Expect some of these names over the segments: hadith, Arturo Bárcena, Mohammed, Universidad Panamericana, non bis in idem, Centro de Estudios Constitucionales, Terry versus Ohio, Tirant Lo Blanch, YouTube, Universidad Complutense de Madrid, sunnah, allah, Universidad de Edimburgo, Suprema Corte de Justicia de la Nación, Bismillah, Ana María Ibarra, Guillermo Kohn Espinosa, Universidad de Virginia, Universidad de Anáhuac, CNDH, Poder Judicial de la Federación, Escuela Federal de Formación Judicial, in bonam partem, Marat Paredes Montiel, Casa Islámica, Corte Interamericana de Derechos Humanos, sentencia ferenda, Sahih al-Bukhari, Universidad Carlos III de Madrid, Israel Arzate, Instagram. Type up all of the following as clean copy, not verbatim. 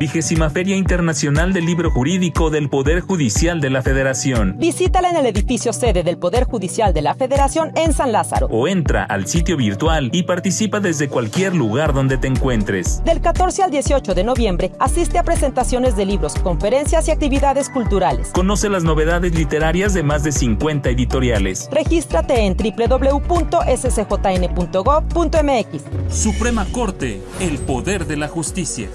Vigésima Feria Internacional del Libro Jurídico del Poder Judicial de la Federación. Visítala en el edificio sede del Poder Judicial de la Federación en San Lázaro. O entra al sitio virtual y participa desde cualquier lugar donde te encuentres. Del 14 al 18 de noviembre, asiste a presentaciones de libros, conferencias y actividades culturales. Conoce las novedades literarias de más de 50 editoriales. Regístrate en www.scjn.gov.mx. Suprema Corte, el poder de la justicia.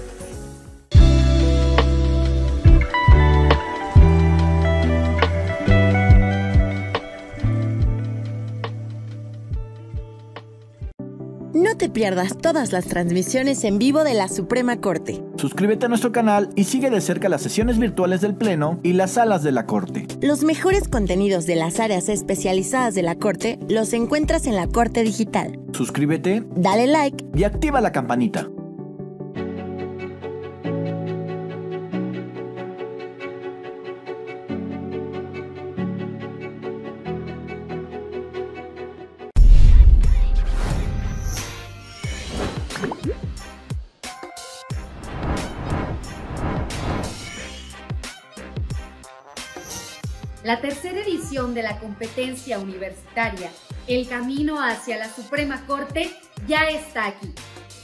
No te pierdas todas las transmisiones en vivo de la Suprema Corte. Suscríbete a nuestro canal y sigue de cerca las sesiones virtuales del Pleno y las salas de la Corte. Los mejores contenidos de las áreas especializadas de la Corte los encuentras en la Corte Digital. Suscríbete, dale like y activa la campanita. La tercera edición de la competencia universitaria, el camino hacia la Suprema Corte, ya está aquí.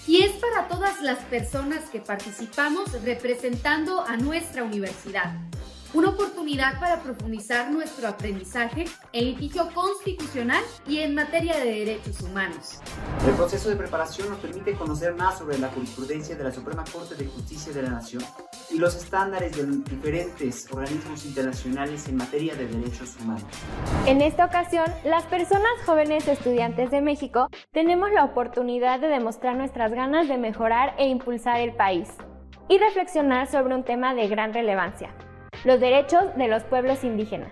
Y es para todas las personas que participamos representando a nuestra universidad. Una oportunidad para profundizar nuestro aprendizaje en litigio constitucional y en materia de derechos humanos. El proceso de preparación nos permite conocer más sobre la jurisprudencia de la Suprema Corte de Justicia de la Nación y los estándares de diferentes organismos internacionales en materia de derechos humanos. En esta ocasión, las personas jóvenes estudiantes de México tenemos la oportunidad de demostrar nuestras ganas de mejorar e impulsar el país y reflexionar sobre un tema de gran relevancia: los derechos de los pueblos indígenas.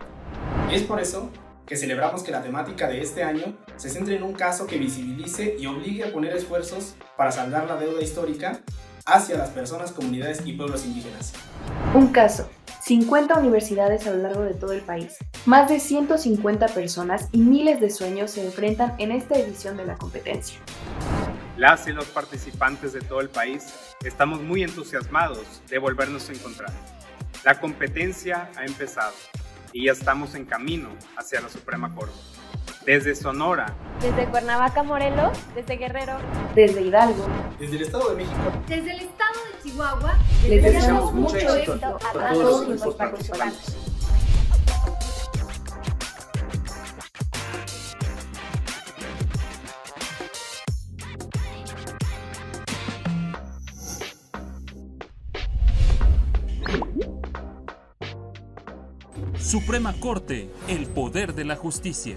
Es por eso que celebramos que la temática de este año se centre en un caso que visibilice y obligue a poner esfuerzos para saldar la deuda histórica hacia las personas, comunidades y pueblos indígenas. Un caso, 50 universidades a lo largo de todo el país, más de 150 personas y miles de sueños se enfrentan en esta edición de la competencia. Las y los participantes de todo el país estamos muy entusiasmados de volvernos a encontrar. La competencia ha empezado y ya estamos en camino hacia la Suprema Corte. Desde Sonora, desde Cuernavaca, Morelos, desde Guerrero, desde Hidalgo, desde el Estado de México, desde el Estado de Chihuahua, les deseamos mucho éxito a todos nuestros participantes. Suprema Corte, el poder de la justicia.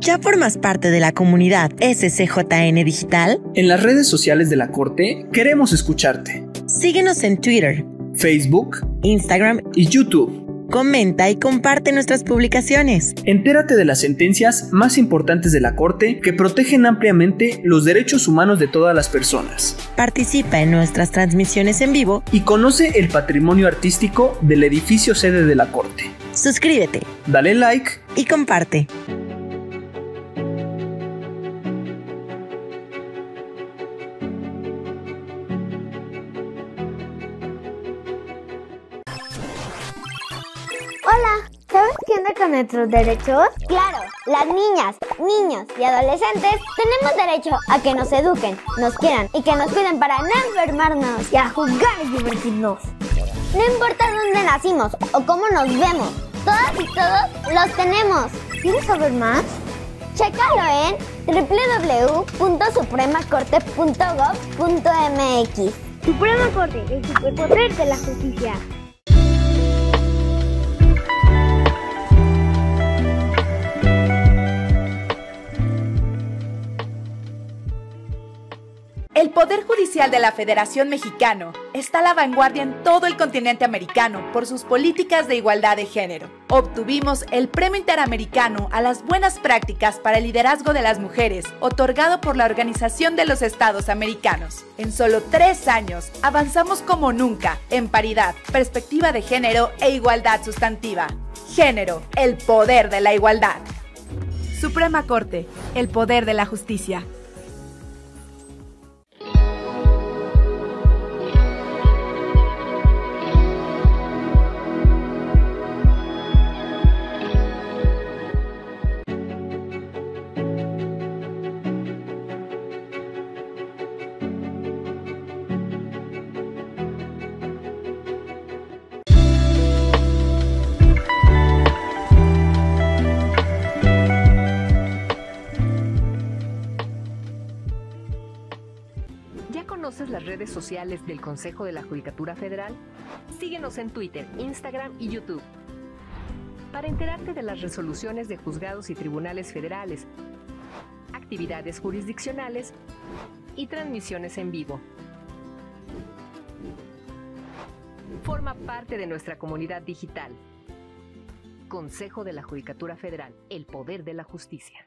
¿Ya formas parte de la comunidad SCJN Digital? En las redes sociales de la Corte queremos escucharte. Síguenos en Twitter, Facebook, Instagram y YouTube. Comenta y comparte nuestras publicaciones. Entérate de las sentencias más importantes de la Corte que protegen ampliamente los derechos humanos de todas las personas. Participa en nuestras transmisiones en vivo y conoce el patrimonio artístico del edificio sede de la Corte. Suscríbete, dale like y comparte. ¿Con nuestros derechos? Claro, las niñas, niños y adolescentes tenemos derecho a que nos eduquen, nos quieran y que nos cuiden para no enfermarnos y a jugar y divertirnos. No importa dónde nacimos o cómo nos vemos, todas y todos los tenemos. ¿Quieres saber más? Chécalo en www.supremacorte.gov.mx. Suprema Corte, el superpoder de la justicia. El Poder Judicial Judicial de la Federación Mexicana está a la vanguardia en todo el continente americano por sus políticas de igualdad de género. Obtuvimos el Premio Interamericano a las Buenas Prácticas para el Liderazgo de las Mujeres, otorgado por la Organización de los Estados Americanos. En solo 3 años, avanzamos como nunca en paridad, perspectiva de género e igualdad sustantiva. Género, el poder de la igualdad. Suprema Corte, el poder de la justicia. Redes sociales del Consejo de la Judicatura Federal, síguenos en Twitter, Instagram y YouTube para enterarte de las resoluciones de juzgados y tribunales federales, actividades jurisdiccionales y transmisiones en vivo. Forma parte de nuestra comunidad digital. Consejo de la Judicatura Federal, el poder de la justicia.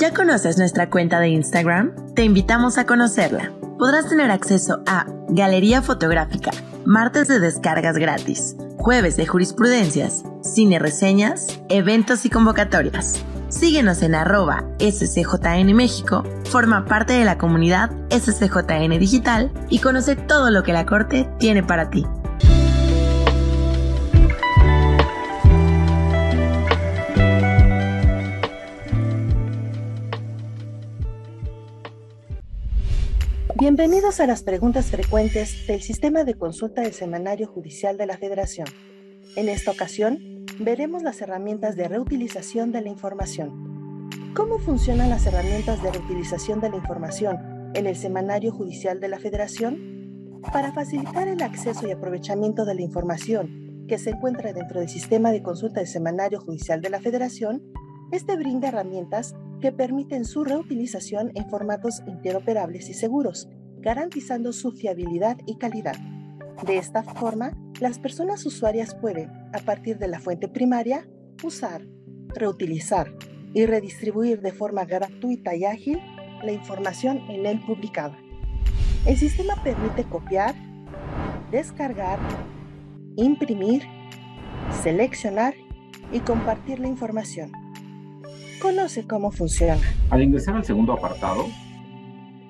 ¿Ya conoces nuestra cuenta de Instagram? Te invitamos a conocerla. Podrás tener acceso a Galería Fotográfica, martes de descargas gratis, jueves de jurisprudencias, cine reseñas, eventos y convocatorias. Síguenos en @SCJN México, forma parte de la comunidad SCJN Digital y conoce todo lo que la Corte tiene para ti. Bienvenidos a las preguntas frecuentes del Sistema de Consulta del Semanario Judicial de la Federación. En esta ocasión, veremos las herramientas de reutilización de la información. ¿Cómo funcionan las herramientas de reutilización de la información en el Semanario Judicial de la Federación? Para facilitar el acceso y aprovechamiento de la información que se encuentra dentro del Sistema de Consulta del Semanario Judicial de la Federación, este brinda herramientas que permiten su reutilización en formatos interoperables y seguros, garantizando su fiabilidad y calidad. De esta forma, las personas usuarias pueden, a partir de la fuente primaria, usar, reutilizar y redistribuir de forma gratuita y ágil la información en él publicada. El sistema permite copiar, descargar, imprimir, seleccionar y compartir la información. Conoce cómo funciona. Al ingresar al segundo apartado,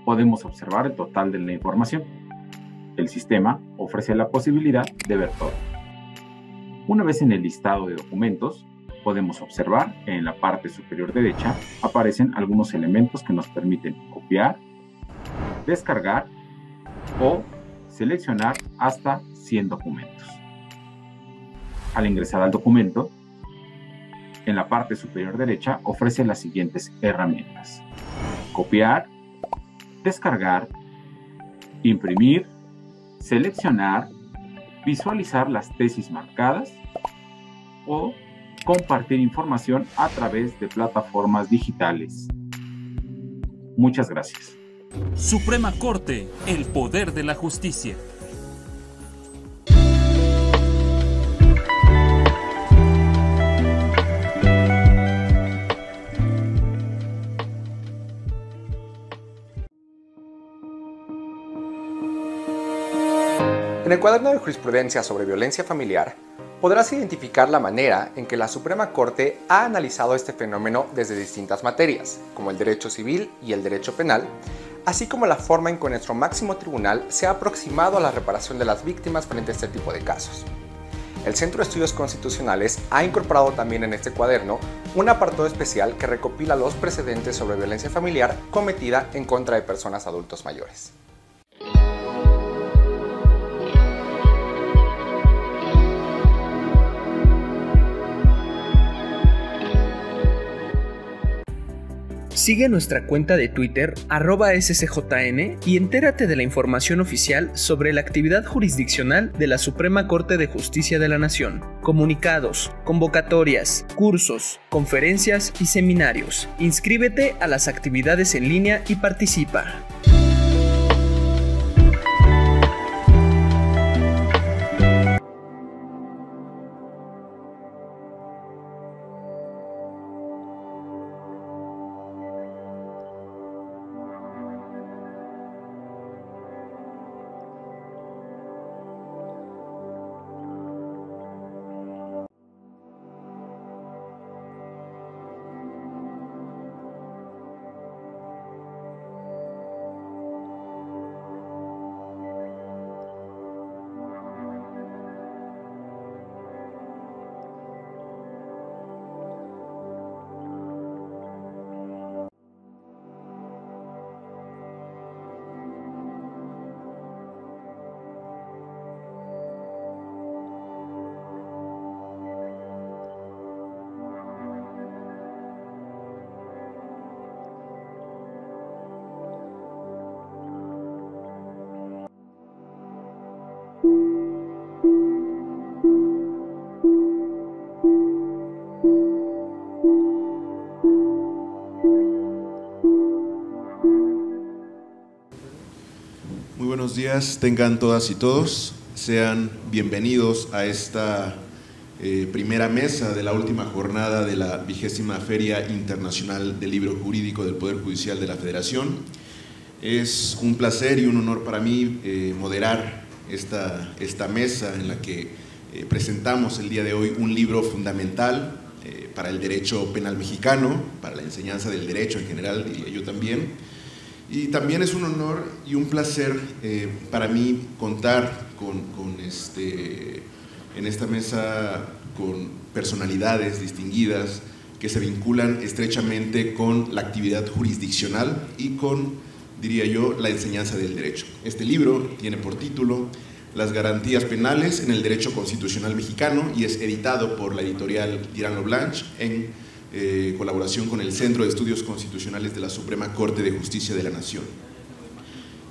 podemos observar el total de la información. El sistema ofrece la posibilidad de ver todo. Una vez en el listado de documentos, podemos observar que en la parte superior derecha aparecen algunos elementos que nos permiten copiar, descargar o seleccionar hasta 100 documentos. Al ingresar al documento, en la parte superior derecha ofrece las siguientes herramientas: copiar, descargar, imprimir, seleccionar, visualizar las tesis marcadas o compartir información a través de plataformas digitales. Muchas gracias. Suprema Corte, el poder de la justicia. En el cuaderno de jurisprudencia sobre violencia familiar, podrás identificar la manera en que la Suprema Corte ha analizado este fenómeno desde distintas materias, como el derecho civil y el derecho penal, así como la forma en que nuestro máximo tribunal se ha aproximado a la reparación de las víctimas frente a este tipo de casos. El Centro de Estudios Constitucionales ha incorporado también en este cuaderno un apartado especial que recopila los precedentes sobre violencia familiar cometida en contra de personas adultos mayores. Sigue nuestra cuenta de Twitter @scjn y entérate de la información oficial sobre la actividad jurisdiccional de la Suprema Corte de Justicia de la Nación, comunicados, convocatorias, cursos, conferencias y seminarios. Inscríbete a las actividades en línea y participa. Buenos días, tengan todas y todos. Sean bienvenidos a esta primera mesa de la última jornada de la 20ª Feria Internacional del Libro Jurídico del Poder Judicial de la Federación. Es un placer y un honor para mí moderar esta mesa en la que presentamos el día de hoy un libro fundamental para el derecho penal mexicano, para la enseñanza del derecho en general, diría yo también. Y también es un honor y un placer para mí contar en esta mesa con personalidades distinguidas que se vinculan estrechamente con la actividad jurisdiccional y con, diría yo, la enseñanza del derecho. Este libro tiene por título Las garantías penales en el derecho constitucional mexicano y es editado por la editorial Tirant Lo Blanch en colaboración con el Centro de Estudios Constitucionales de la Suprema Corte de Justicia de la Nación.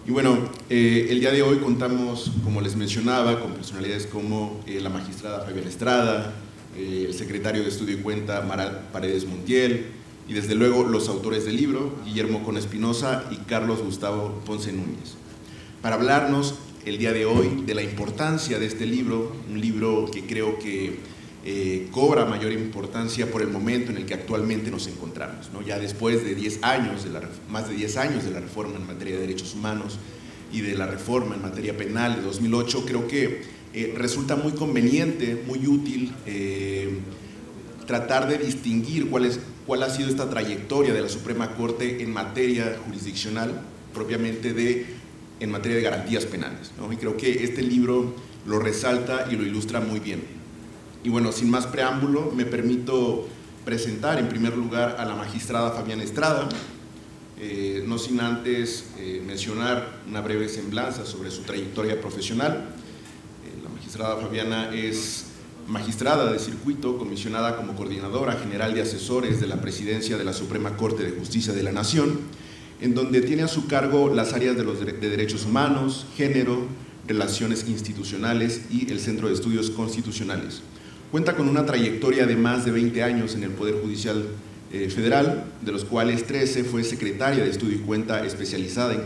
Y bueno, el día de hoy contamos, como les mencionaba, con personalidades como la magistrada Fabiana Estrada, el secretario de Estudio y Cuenta Marat Paredes Montiel y desde luego los autores del libro, Guillermo Kohn Espinosa y Carlos Gustavo Ponce Núñez, para hablarnos el día de hoy de la importancia de este libro, un libro que creo que cobra mayor importancia por el momento en el que actualmente nos encontramos, ¿no? Ya después de más de 10 años de la reforma en materia de derechos humanos y de la reforma en materia penal de 2008, creo que resulta muy conveniente, muy útil tratar de distinguir cuál ha sido esta trayectoria de la Suprema Corte en materia jurisdiccional, propiamente en materia de garantías penales, ¿no? Y creo que este libro lo resalta y lo ilustra muy bien. Y bueno, sin más preámbulo, me permito presentar en primer lugar a la magistrada Fabiana Estrada, no sin antes mencionar una breve semblanza sobre su trayectoria profesional. La magistrada Fabiana es magistrada de circuito, comisionada como coordinadora general de asesores de la Presidencia de la Suprema Corte de Justicia de la Nación, en donde tiene a su cargo las áreas de derechos humanos, género, relaciones institucionales y el Centro de Estudios Constitucionales. Cuenta con una trayectoria de más de 20 años en el Poder Judicial Federal, de los cuales 13 fue secretaria de Estudio y Cuenta especializada en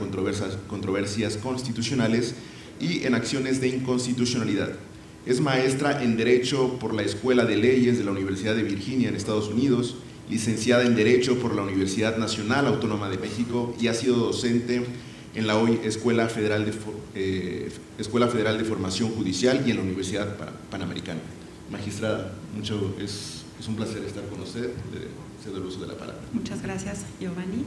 controversias constitucionales y en acciones de inconstitucionalidad. Es maestra en Derecho por la Escuela de Leyes de la Universidad de Virginia en Estados Unidos, licenciada en Derecho por la Universidad Nacional Autónoma de México y ha sido docente en la hoy Escuela Federal de Formación Judicial y en la Universidad Panamericana. Magistrada, es un placer estar con usted, cedo el uso de la palabra. Muchas gracias, Giovanni.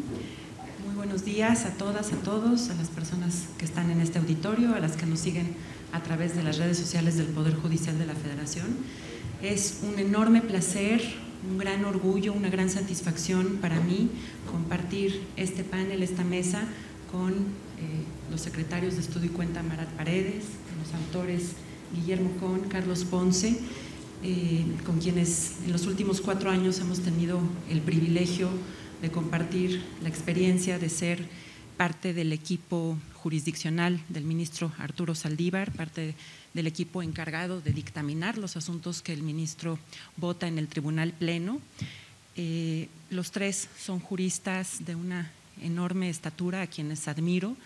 Muy buenos días a todas, a todos, a las personas que están en este auditorio, a las que nos siguen a través de las redes sociales del Poder Judicial de la Federación. Es un enorme placer, un gran orgullo, una gran satisfacción para mí compartir este panel, esta mesa, con los secretarios de Estudio y Cuenta Marat Paredes, con los autores Guillermo Kohn, Carlos Ponce, con quienes en los últimos 4 años hemos tenido el privilegio de compartir la experiencia de ser parte del equipo jurisdiccional del ministro Arturo Zaldívar, parte del equipo encargado de dictaminar los asuntos que el ministro vota en el Tribunal Pleno. Los tres son juristas de una enorme estatura a quienes admiro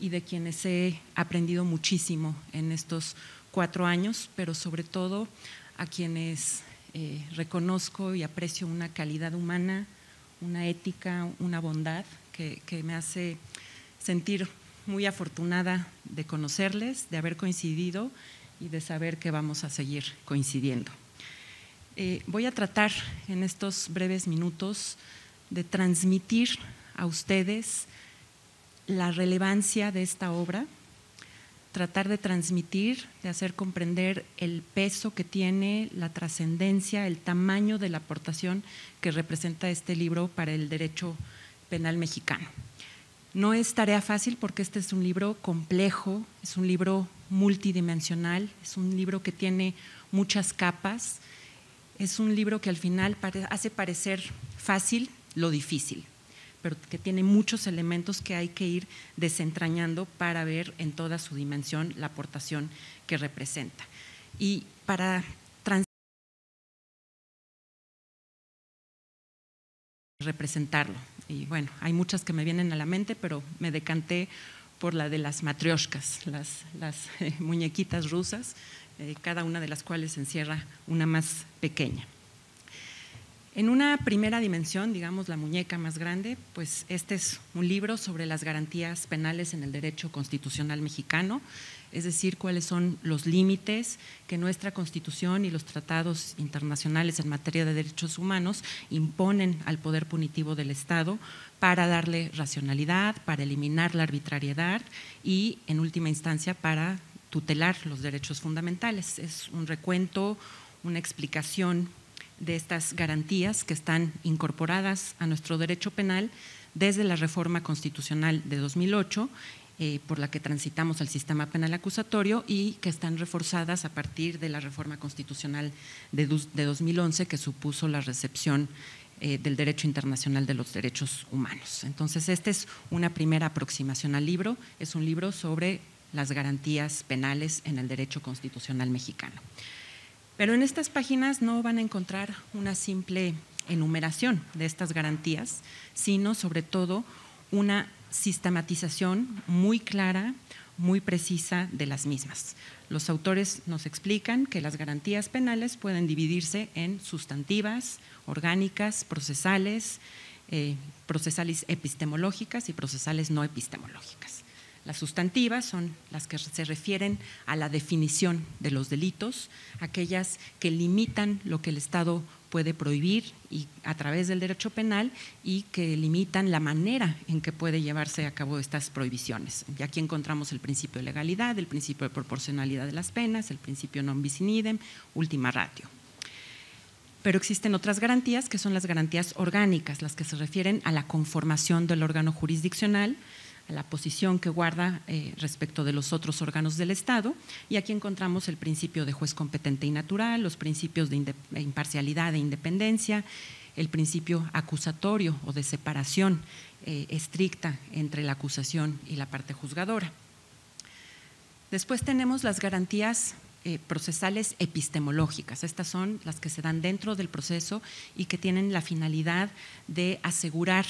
y de quienes he aprendido muchísimo en estos 4 años, pero sobre todo a quienes reconozco y aprecio una calidad humana, una ética, una bondad que me hace sentir muy afortunada de conocerles, de haber coincidido y de saber que vamos a seguir coincidiendo. Voy a tratar en estos breves minutos de transmitir a ustedes la relevancia de esta obra, tratar de transmitir, de hacer comprender el peso que tiene, la trascendencia, el tamaño de la aportación que representa este libro para el derecho penal mexicano. No es tarea fácil porque este es un libro complejo, es un libro multidimensional, es un libro que tiene muchas capas, es un libro que al final hace parecer fácil lo difícil, pero que tiene muchos elementos que hay que ir desentrañando para ver en toda su dimensión la aportación que representa. Y para representarlo. Y bueno, hay muchas que me vienen a la mente, pero me decanté por la de las matrioshkas, las muñequitas rusas, cada una de las cuales encierra una más pequeña. En una primera dimensión, digamos la muñeca más grande, pues este es un libro sobre las garantías penales en el derecho constitucional mexicano, es decir, cuáles son los límites que nuestra Constitución y los tratados internacionales en materia de derechos humanos imponen al poder punitivo del Estado para darle racionalidad, para eliminar la arbitrariedad y, en última instancia, para tutelar los derechos fundamentales. Es un recuento, una explicación de estas garantías que están incorporadas a nuestro derecho penal desde la reforma constitucional de 2008, por la que transitamos al sistema penal acusatorio y que están reforzadas a partir de la reforma constitucional de 2011 que supuso la recepción del derecho internacional de los derechos humanos. Entonces, esta es una primera aproximación al libro, es un libro sobre las garantías penales en el derecho constitucional mexicano. Pero en estas páginas no van a encontrar una simple enumeración de estas garantías, sino sobre todo una sistematización muy clara, muy precisa de las mismas. Los autores nos explican que las garantías penales pueden dividirse en sustantivas, orgánicas, procesales epistemológicas y procesales no epistemológicas. Las sustantivas son las que se refieren a la definición de los delitos, aquellas que limitan lo que el Estado puede prohibir y a través del derecho penal y que limitan la manera en que puede llevarse a cabo estas prohibiciones. Y aquí encontramos el principio de legalidad, el principio de proporcionalidad de las penas, el principio non bis in idem, ultima ratio. Pero existen otras garantías que son las garantías orgánicas, las que se refieren a la conformación del órgano jurisdiccional, a la posición que guarda respecto de los otros órganos del Estado, y aquí encontramos el principio de juez competente y natural, los principios de imparcialidad e independencia, el principio acusatorio o de separación estricta entre la acusación y la parte juzgadora. Después tenemos las garantías procesales epistemológicas. Estas son las que se dan dentro del proceso y que tienen la finalidad de asegurar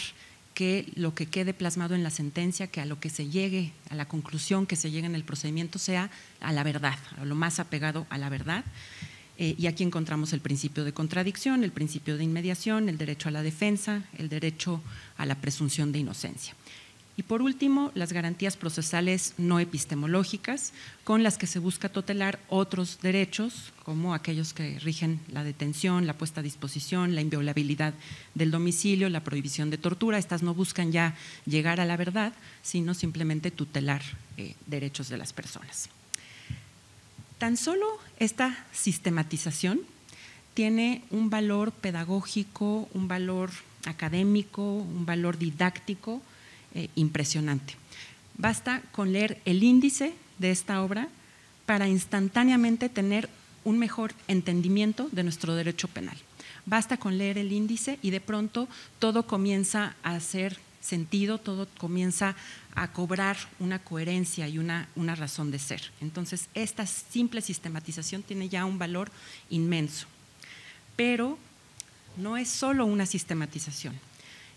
que lo que quede plasmado en la sentencia, que a lo que se llegue, a la conclusión que se llegue en el procedimiento sea a la verdad, a lo más apegado a la verdad. Y aquí encontramos el principio de contradicción, el principio de inmediación, el derecho a la defensa, el derecho a la presunción de inocencia. Y por último, las garantías procesales no epistemológicas, con las que se busca tutelar otros derechos, como aquellos que rigen la detención, la puesta a disposición, la inviolabilidad del domicilio, la prohibición de tortura. Estas no buscan ya llegar a la verdad, sino simplemente tutelar derechos de las personas. Tan solo esta sistematización tiene un valor pedagógico, un valor académico, un valor didáctico, impresionante. Basta con leer el índice de esta obra para instantáneamente tener un mejor entendimiento de nuestro derecho penal. Basta con leer el índice y de pronto todo comienza a hacer sentido, todo comienza a cobrar una coherencia y una razón de ser. Entonces, esta simple sistematización tiene ya un valor inmenso. Pero no es solo una sistematización.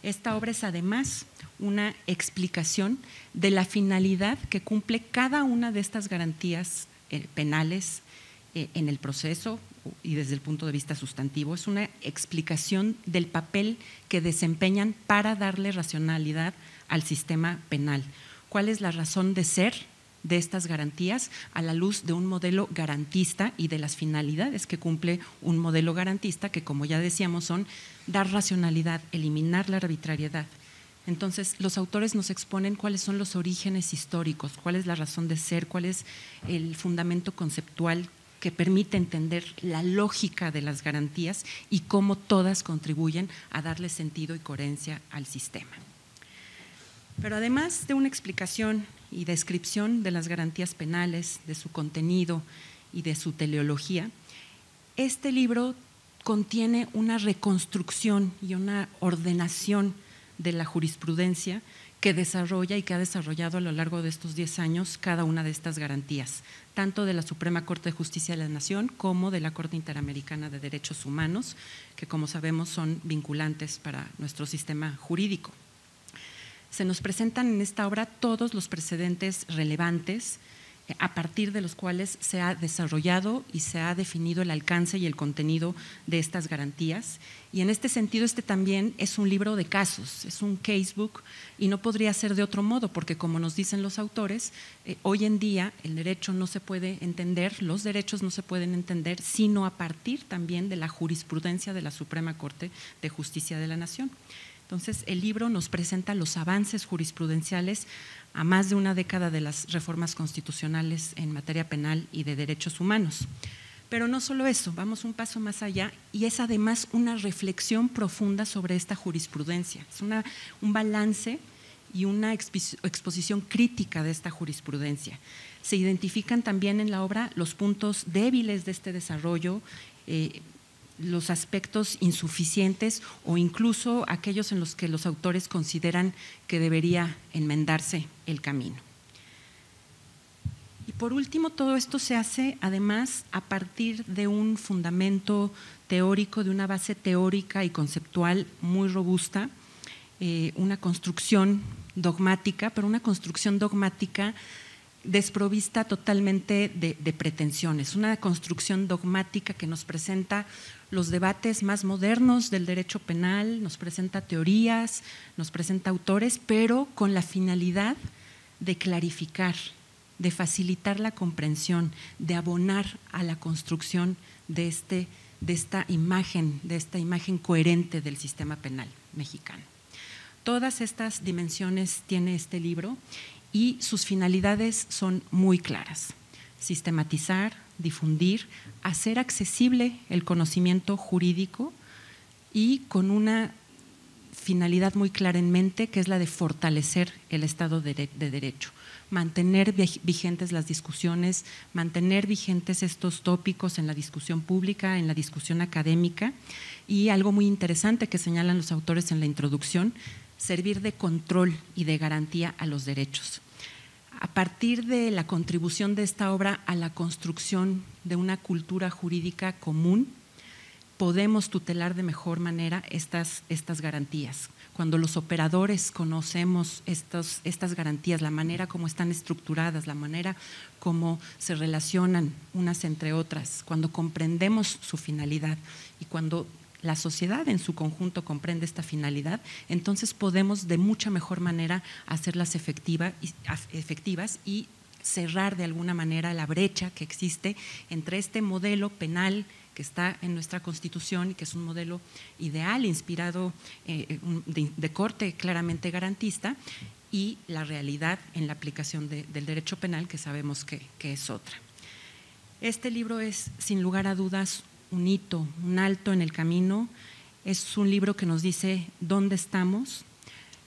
Esta obra es además una explicación de la finalidad que cumple cada una de estas garantías penales en el proceso y desde el punto de vista sustantivo. Es una explicación del papel que desempeñan para darle racionalidad al sistema penal. ¿Cuál es la razón de ser de estas garantías a la luz de un modelo garantista y de las finalidades que cumple un modelo garantista, que como ya decíamos son dar racionalidad, eliminar la arbitrariedad? Entonces, los autores nos exponen cuáles son los orígenes históricos, cuál es la razón de ser, cuál es el fundamento conceptual que permite entender la lógica de las garantías y cómo todas contribuyen a darle sentido y coherencia al sistema. Pero además de una explicación y descripción de las garantías penales, de su contenido y de su teleología, este libro contiene una reconstrucción y una ordenación de la jurisprudencia que desarrolla y que ha desarrollado a lo largo de estos 10 años cada una de estas garantías, tanto de la Suprema Corte de Justicia de la Nación como de la Corte Interamericana de Derechos Humanos, que como sabemos son vinculantes para nuestro sistema jurídico. Se nos presentan en esta obra todos los precedentes relevantes a partir de los cuales se ha desarrollado y se ha definido el alcance y el contenido de estas garantías. Y en este sentido, este también es un libro de casos, es un casebook, y no podría ser de otro modo, porque como nos dicen los autores, hoy en día el derecho no se puede entender, los derechos no se pueden entender, sino a partir también de la jurisprudencia de la Suprema Corte de Justicia de la Nación. Entonces, el libro nos presenta los avances jurisprudenciales a más de una década de las reformas constitucionales en materia penal y de derechos humanos. Pero no solo eso, vamos un paso más allá, y es además una reflexión profunda sobre esta jurisprudencia. Es un balance y una exposición crítica de esta jurisprudencia. Se identifican también en la obra los puntos débiles de este desarrollo, los aspectos insuficientes o incluso aquellos en los que los autores consideran que debería enmendarse el camino. Y por último, todo esto se hace además a partir de un fundamento teórico, de una base teórica y conceptual muy robusta, una construcción dogmática, pero una construcción dogmática desprovista totalmente de pretensiones, una construcción dogmática que nos presenta los debates más modernos del derecho penal, nos presenta teorías, nos presenta autores, pero con la finalidad de clarificar, de facilitar la comprensión, de abonar a la construcción de esta imagen coherente del sistema penal mexicano. Todas estas dimensiones tiene este libro y sus finalidades son muy claras: sistematizar, difundir, hacer accesible el conocimiento jurídico, y con una finalidad muy clara en mente, que es la de fortalecer el Estado de Derecho, mantener vigentes las discusiones, mantener vigentes estos tópicos en la discusión pública, en la discusión académica, y algo muy interesante que señalan los autores en la introducción: servir de control y de garantía a los derechos. A partir de la contribución de esta obra a la construcción de una cultura jurídica común, podemos tutelar de mejor manera estas garantías. Cuando los operadores conocemos estas garantías, la manera como están estructuradas, la manera como se relacionan unas entre otras, cuando comprendemos su finalidad y cuando la sociedad en su conjunto comprende esta finalidad, entonces podemos de mucha mejor manera hacerlas efectivas y cerrar de alguna manera la brecha que existe entre este modelo penal que está en nuestra Constitución y que es un modelo ideal inspirado de corte claramente garantista, y la realidad en la aplicación del derecho penal, que sabemos que es otra. Este libro es, sin lugar a dudas, un hito, un alto en el camino. Es un libro que nos dice dónde estamos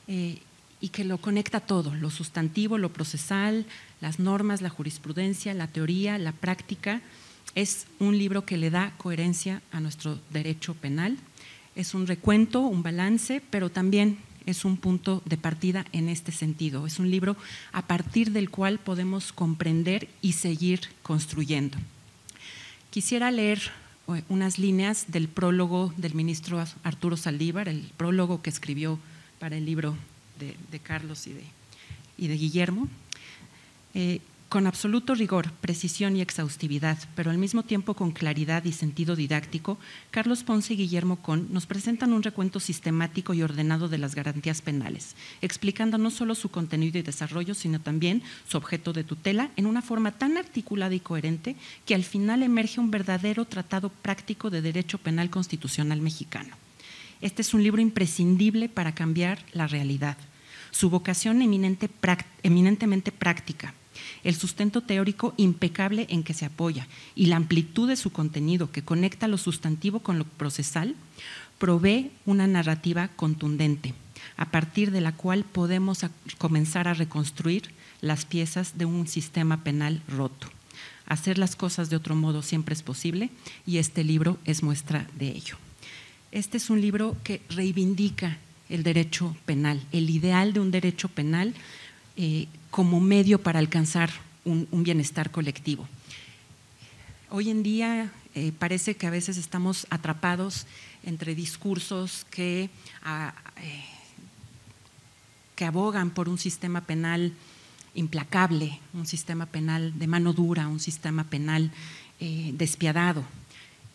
y que lo conecta todo: lo sustantivo, lo procesal, las normas, la jurisprudencia, la teoría, la práctica. Es un libro que le da coherencia a nuestro derecho penal es un recuento, un balance, pero también es un punto de partida en este sentido. Es un libro a partir del cual podemos comprender y seguir construyendo. Quisiera leer unas líneas del prólogo del ministro Arturo Zaldívar, el prólogo que escribió para el libro de Carlos y de Guillermo. Con absoluto rigor, precisión y exhaustividad, pero al mismo tiempo con claridad y sentido didáctico, Carlos Ponce y Guillermo Kohn nos presentan un recuento sistemático y ordenado de las garantías penales, explicando no solo su contenido y desarrollo, sino también su objeto de tutela en una forma tan articulada y coherente que al final emerge un verdadero tratado práctico de derecho penal constitucional mexicano. Este es un libro imprescindible para cambiar la realidad. Su vocación eminentemente práctica, el sustento teórico impecable en que se apoya y la amplitud de su contenido que conecta lo sustantivo con lo procesal, provee una narrativa contundente, a partir de la cual podemos comenzar a reconstruir las piezas de un sistema penal roto. Hacer las cosas de otro modo siempre es posible y este libro es muestra de ello. Este es un libro que reivindica el derecho penal, el ideal de un derecho penal como medio para alcanzar un bienestar colectivo. Hoy en día parece que a veces estamos atrapados entre discursos que abogan por un sistema penal implacable, un sistema penal de mano dura, un sistema penal despiadado.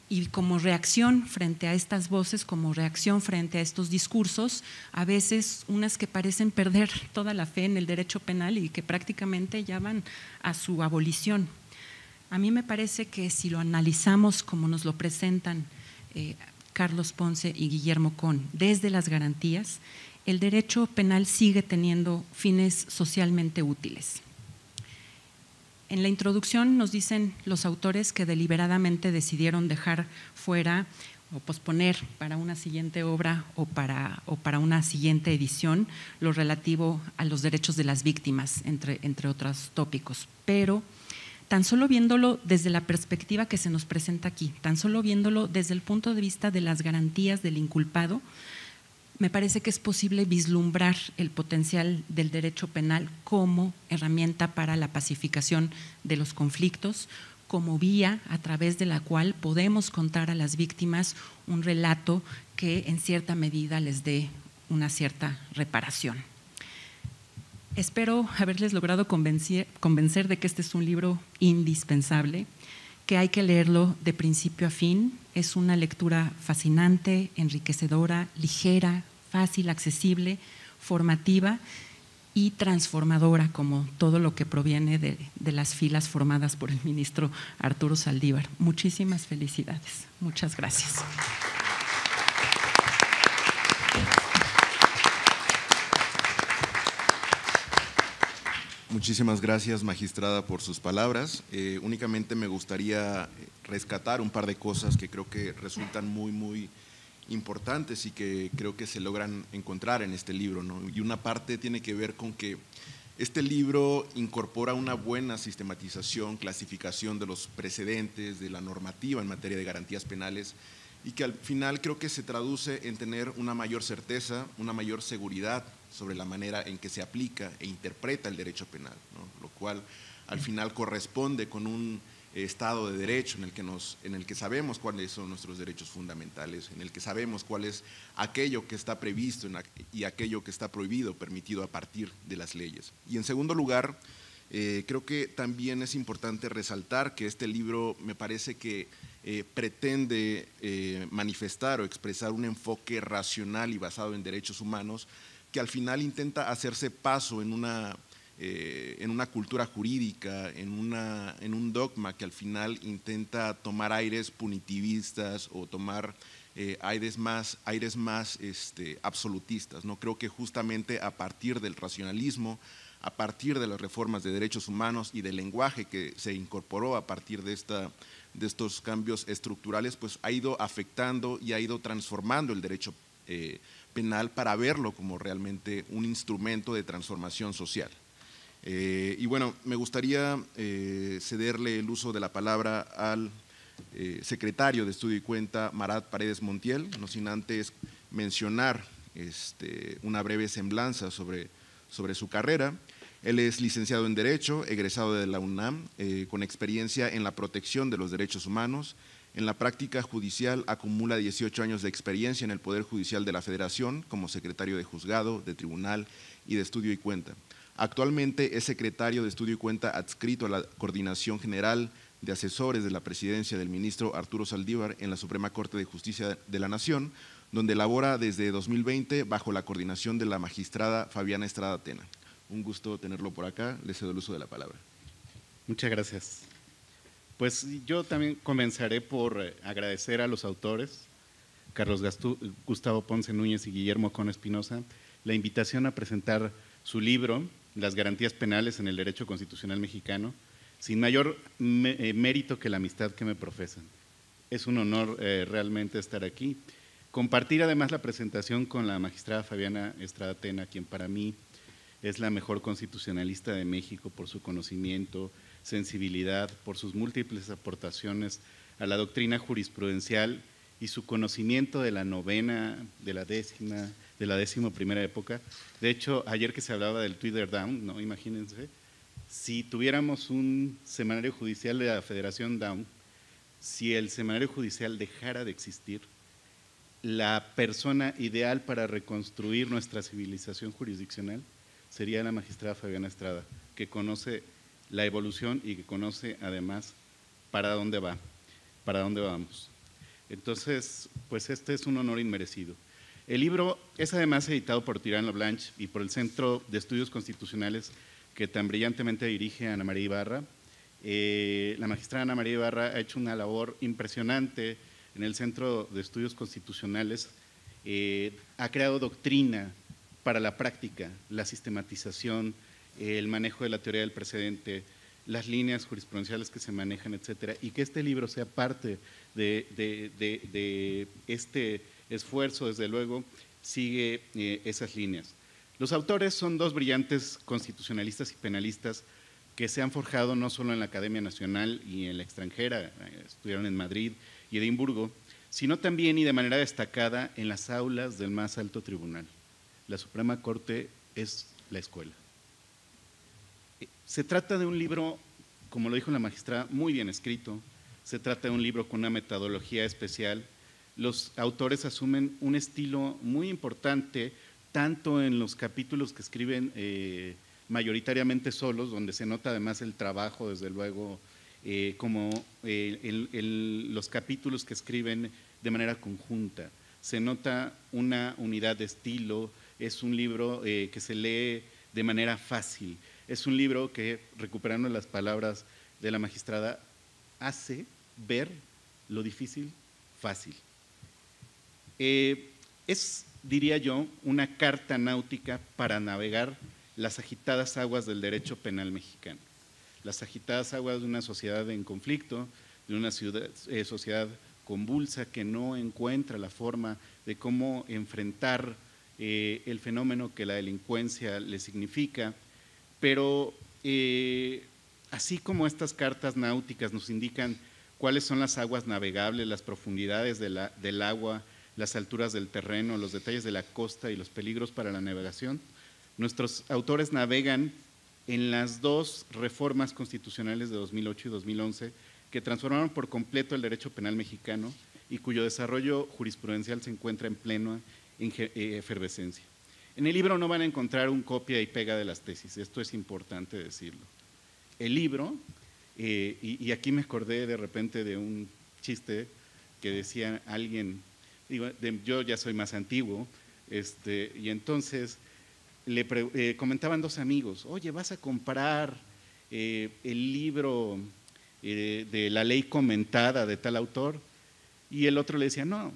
Y como reacción frente a estas voces, como reacción frente a estos discursos, a veces unas que parecen perder toda la fe en el derecho penal y que prácticamente ya van a su abolición. A mí me parece que si lo analizamos como nos lo presentan Carlos Ponce y Guillermo Kohn, desde las garantías, el derecho penal sigue teniendo fines socialmente útiles. En la introducción nos dicen los autores que deliberadamente decidieron dejar fuera o posponer para una siguiente obra o para una siguiente edición lo relativo a los derechos de las víctimas, entre otros tópicos. Pero tan solo viéndolo desde la perspectiva que se nos presenta aquí, tan solo viéndolo desde el punto de vista de las garantías del inculpado, me parece que es posible vislumbrar el potencial del derecho penal como herramienta para la pacificación de los conflictos, como vía a través de la cual podemos contar a las víctimas un relato que en cierta medida les dé una cierta reparación. Espero haberles logrado convencer de que este es un libro indispensable, que hay que leerlo de principio a fin. Es una lectura fascinante, enriquecedora, ligera, fácil, accesible, formativa y transformadora, como todo lo que proviene de las filas formadas por el ministro Arturo Zaldívar. Muchísimas felicidades. Muchas gracias. Muchísimas gracias, magistrada, por sus palabras. Únicamente me gustaría rescatar un par de cosas que creo que resultan muy importantes y que creo que se logran encontrar en este libro, ¿no? Y una parte tiene que ver con que este libro incorpora una buena sistematización, clasificación de los precedentes, de la normativa en materia de garantías penales y que al final creo que se traduce en tener una mayor certeza, una mayor seguridad sobre la manera en que se aplica e interpreta el derecho penal, ¿no? Lo cual al final corresponde con un estado de derecho en el que sabemos cuáles son nuestros derechos fundamentales, en el que sabemos cuál es aquello que está previsto y aquello que está prohibido, permitido a partir de las leyes. Y en segundo lugar, creo que también es importante resaltar que este libro me parece que pretende manifestar o expresar un enfoque racional y basado en derechos humanos, que al final intenta hacerse paso en una cultura jurídica, en un dogma que al final intenta tomar aires punitivistas o tomar aires más absolutistas, ¿no? Creo que justamente a partir del racionalismo, a partir de las reformas de derechos humanos y del lenguaje que se incorporó a partir de estos cambios estructurales, pues ha ido afectando y ha ido transformando el derecho penal para verlo como realmente un instrumento de transformación social. Y bueno, me gustaría cederle el uso de la palabra al secretario de Estudio y Cuenta, Marat Paredes Montiel, no sin antes mencionar una breve semblanza sobre su carrera. Él es licenciado en Derecho, egresado de la UNAM, con experiencia en la protección de los derechos humanos. En la práctica judicial acumula 18 años de experiencia en el Poder Judicial de la Federación como secretario de juzgado, de tribunal y de estudio y cuenta. Actualmente es secretario de Estudio y Cuenta adscrito a la Coordinación General de Asesores de la Presidencia del Ministro Arturo Zaldívar en la Suprema Corte de Justicia de la Nación, donde labora desde 2020 bajo la coordinación de la magistrada Fabiana Estrada Tena. Un gusto tenerlo por acá, le cedo el uso de la palabra. Muchas gracias. Pues yo también comenzaré por agradecer a los autores, Carlos Gustavo Ponce Núñez y Guillermo Kohn Espinosa, la invitación a presentar su libro, Las Garantías Penales en el Derecho Constitucional Mexicano, sin mayor mérito que la amistad que me profesan. Es un honor realmente estar aquí. Compartir además la presentación con la magistrada Fabiana Estrada Tena, quien para mí es la mejor constitucionalista de México por su conocimiento, sensibilidad, por sus múltiples aportaciones a la doctrina jurisprudencial y su conocimiento de la novena, de la décimo primera época. De hecho, ayer que se hablaba del Twitter Down, ¿no? Imagínense, si tuviéramos un semanario judicial de la Federación Down, si el semanario judicial dejara de existir, la persona ideal para reconstruir nuestra civilización jurisdiccional sería la magistrada Fabiana Estrada, que conoce la evolución y que conoce además para dónde va, para dónde vamos. Entonces, pues este es un honor inmerecido. El libro es además editado por Tirant Lo Blanch y por el Centro de Estudios Constitucionales que tan brillantemente dirige Ana María Ibarra. La magistrada Ana María Ibarra ha hecho una labor impresionante en el Centro de Estudios Constitucionales, ha creado doctrina para la práctica, la sistematización, el manejo de la teoría del precedente, las líneas jurisprudenciales que se manejan, etcétera, y que este libro sea parte de este esfuerzo, desde luego, sigue esas líneas. Los autores son dos brillantes constitucionalistas y penalistas que se han forjado no solo en la Academia Nacional y en la extranjera, estudiaron en Madrid y Edimburgo, sino también y de manera destacada en las aulas del más alto tribunal. La Suprema Corte es la escuela. Se trata de un libro, como lo dijo la magistrada, muy bien escrito, se trata de un libro con una metodología especial. Los autores asumen un estilo muy importante, tanto en los capítulos que escriben mayoritariamente solos, donde se nota además el trabajo, desde luego, como los capítulos que escriben de manera conjunta. Se nota una unidad de estilo, es un libro que se lee de manera fácil, es un libro que, recuperando las palabras de la magistrada, hace ver lo difícil fácil. Es, diría yo, una carta náutica para navegar las agitadas aguas del derecho penal mexicano, las agitadas aguas de una sociedad en conflicto, de una sociedad convulsa que no encuentra la forma de cómo enfrentar el fenómeno que la delincuencia le significa, pero así como estas cartas náuticas nos indican cuáles son las aguas navegables, las profundidades de del agua, las alturas del terreno, los detalles de la costa y los peligros para la navegación, nuestros autores navegan en las dos reformas constitucionales de 2008 y 2011 que transformaron por completo el derecho penal mexicano y cuyo desarrollo jurisprudencial se encuentra en plena efervescencia. En el libro no van a encontrar un copia y pega de las tesis, esto es importante decirlo. El libro, y aquí me acordé de repente de un chiste que decía alguien, digo, yo ya soy más antiguo, y entonces le comentaban dos amigos, oye, vas a comprar el libro de la ley comentada de tal autor, y el otro le decía, no,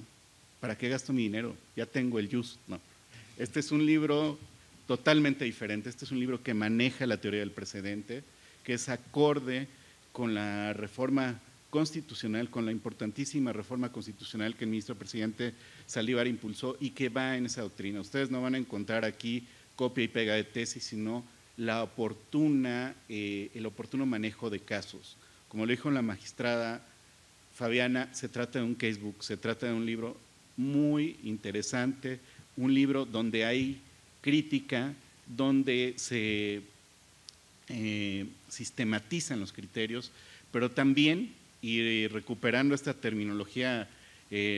¿para qué gasto mi dinero? Ya tengo el Just. No, este es un libro totalmente diferente, este es un libro que maneja la teoría del precedente, que es acorde con la reforma constitucional, con la importantísima reforma constitucional que el ministro presidente Zaldívar impulsó y que va en esa doctrina. Ustedes no van a encontrar aquí copia y pega de tesis, sino la oportuna, el oportuno manejo de casos. Como lo dijo la magistrada Fabiana, se trata de un casebook, se trata de un libro muy interesante, un libro donde hay crítica, donde se sistematizan los criterios, pero también, y recuperando esta terminología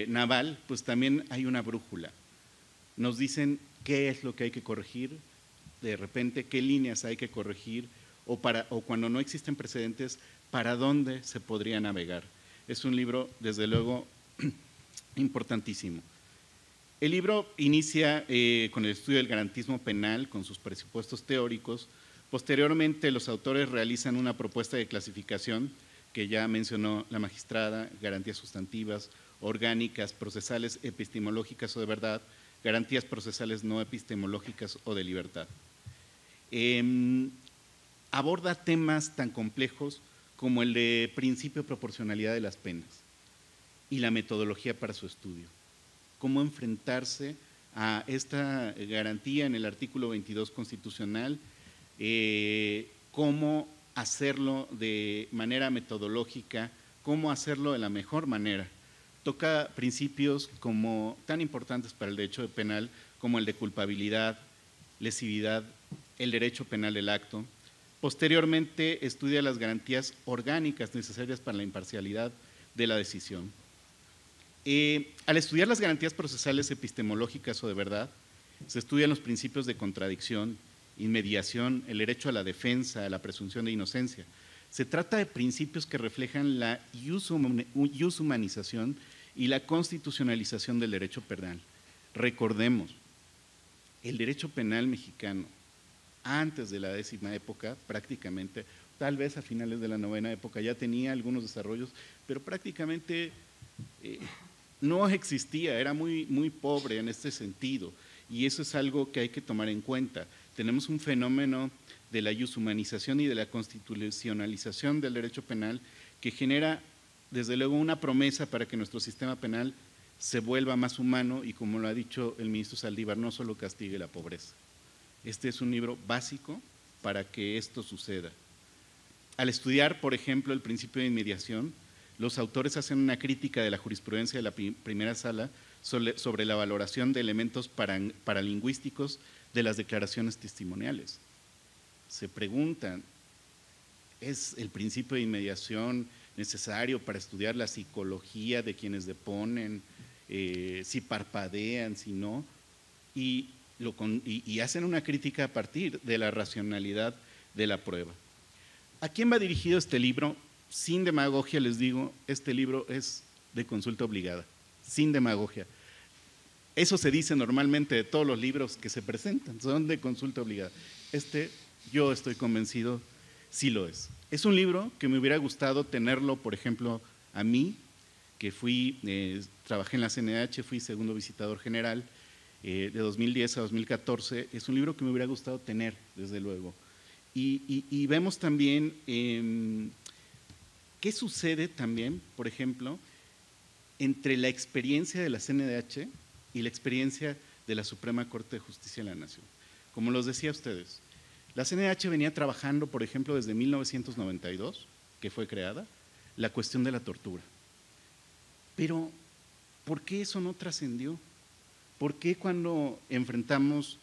naval, pues también hay una brújula. Nos dicen qué es lo que hay que corregir, de repente qué líneas hay que corregir, o cuando no existen precedentes, para dónde se podría navegar. Es un libro, desde luego, importantísimo. El libro inicia con el estudio del garantismo penal, con sus presupuestos teóricos. Posteriormente, los autores realizan una propuesta de clasificación que ya mencionó la magistrada: garantías sustantivas, orgánicas, procesales, epistemológicas o de verdad, garantías procesales no epistemológicas o de libertad. Aborda temas tan complejos como el de principio de proporcionalidad de las penas y la metodología para su estudio. Cómo enfrentarse a esta garantía en el artículo 22 constitucional, cómo hacerlo de manera metodológica, cómo hacerlo de la mejor manera. Toca principios como tan importantes para el derecho penal como el de culpabilidad, lesividad, el derecho penal del acto. Posteriormente, estudia las garantías orgánicas necesarias para la imparcialidad de la decisión. Al estudiar las garantías procesales epistemológicas o de verdad, se estudian los principios de contradicción, inmediación, el derecho a la defensa, a la presunción de inocencia. Se trata de principios que reflejan la iushumanización y la constitucionalización del derecho penal. Recordemos, el derecho penal mexicano, antes de la décima época, prácticamente, tal vez a finales de la novena época ya tenía algunos desarrollos, pero prácticamente no existía, era muy pobre en este sentido, y eso es algo que hay que tomar en cuenta. Tenemos un fenómeno de la iushumanización y de la constitucionalización del derecho penal que genera, desde luego, una promesa para que nuestro sistema penal se vuelva más humano y, como lo ha dicho el ministro Zaldívar, no solo castigue la pobreza. Este es un libro básico para que esto suceda. Al estudiar, por ejemplo, el principio de inmediación, los autores hacen una crítica de la jurisprudencia de la primera sala sobre la valoración de elementos paralingüísticos de las declaraciones testimoniales. Se preguntan, ¿es el principio de inmediación necesario para estudiar la psicología de quienes deponen, si parpadean, si no? Y hacen una crítica a partir de la racionalidad de la prueba. ¿A quién va dirigido este libro? Sin demagogia les digo, este libro es de consulta obligada, sin demagogia. Eso se dice normalmente de todos los libros que se presentan, son de consulta obligada. Este, yo estoy convencido, sí lo es. Es un libro que me hubiera gustado tenerlo, por ejemplo, a mí, que fui, trabajé en la CNDH, fui segundo visitador general, de 2010 a 2014, es un libro que me hubiera gustado tener, desde luego. Y vemos también qué sucede también, por ejemplo, entre la experiencia de la CNDH y la experiencia de la Suprema Corte de Justicia de la Nación. Como los decía a ustedes, la CNDH venía trabajando, por ejemplo, desde 1992, que fue creada, la cuestión de la tortura. Pero, ¿por qué eso no trascendió? ¿Por qué cuando enfrentamos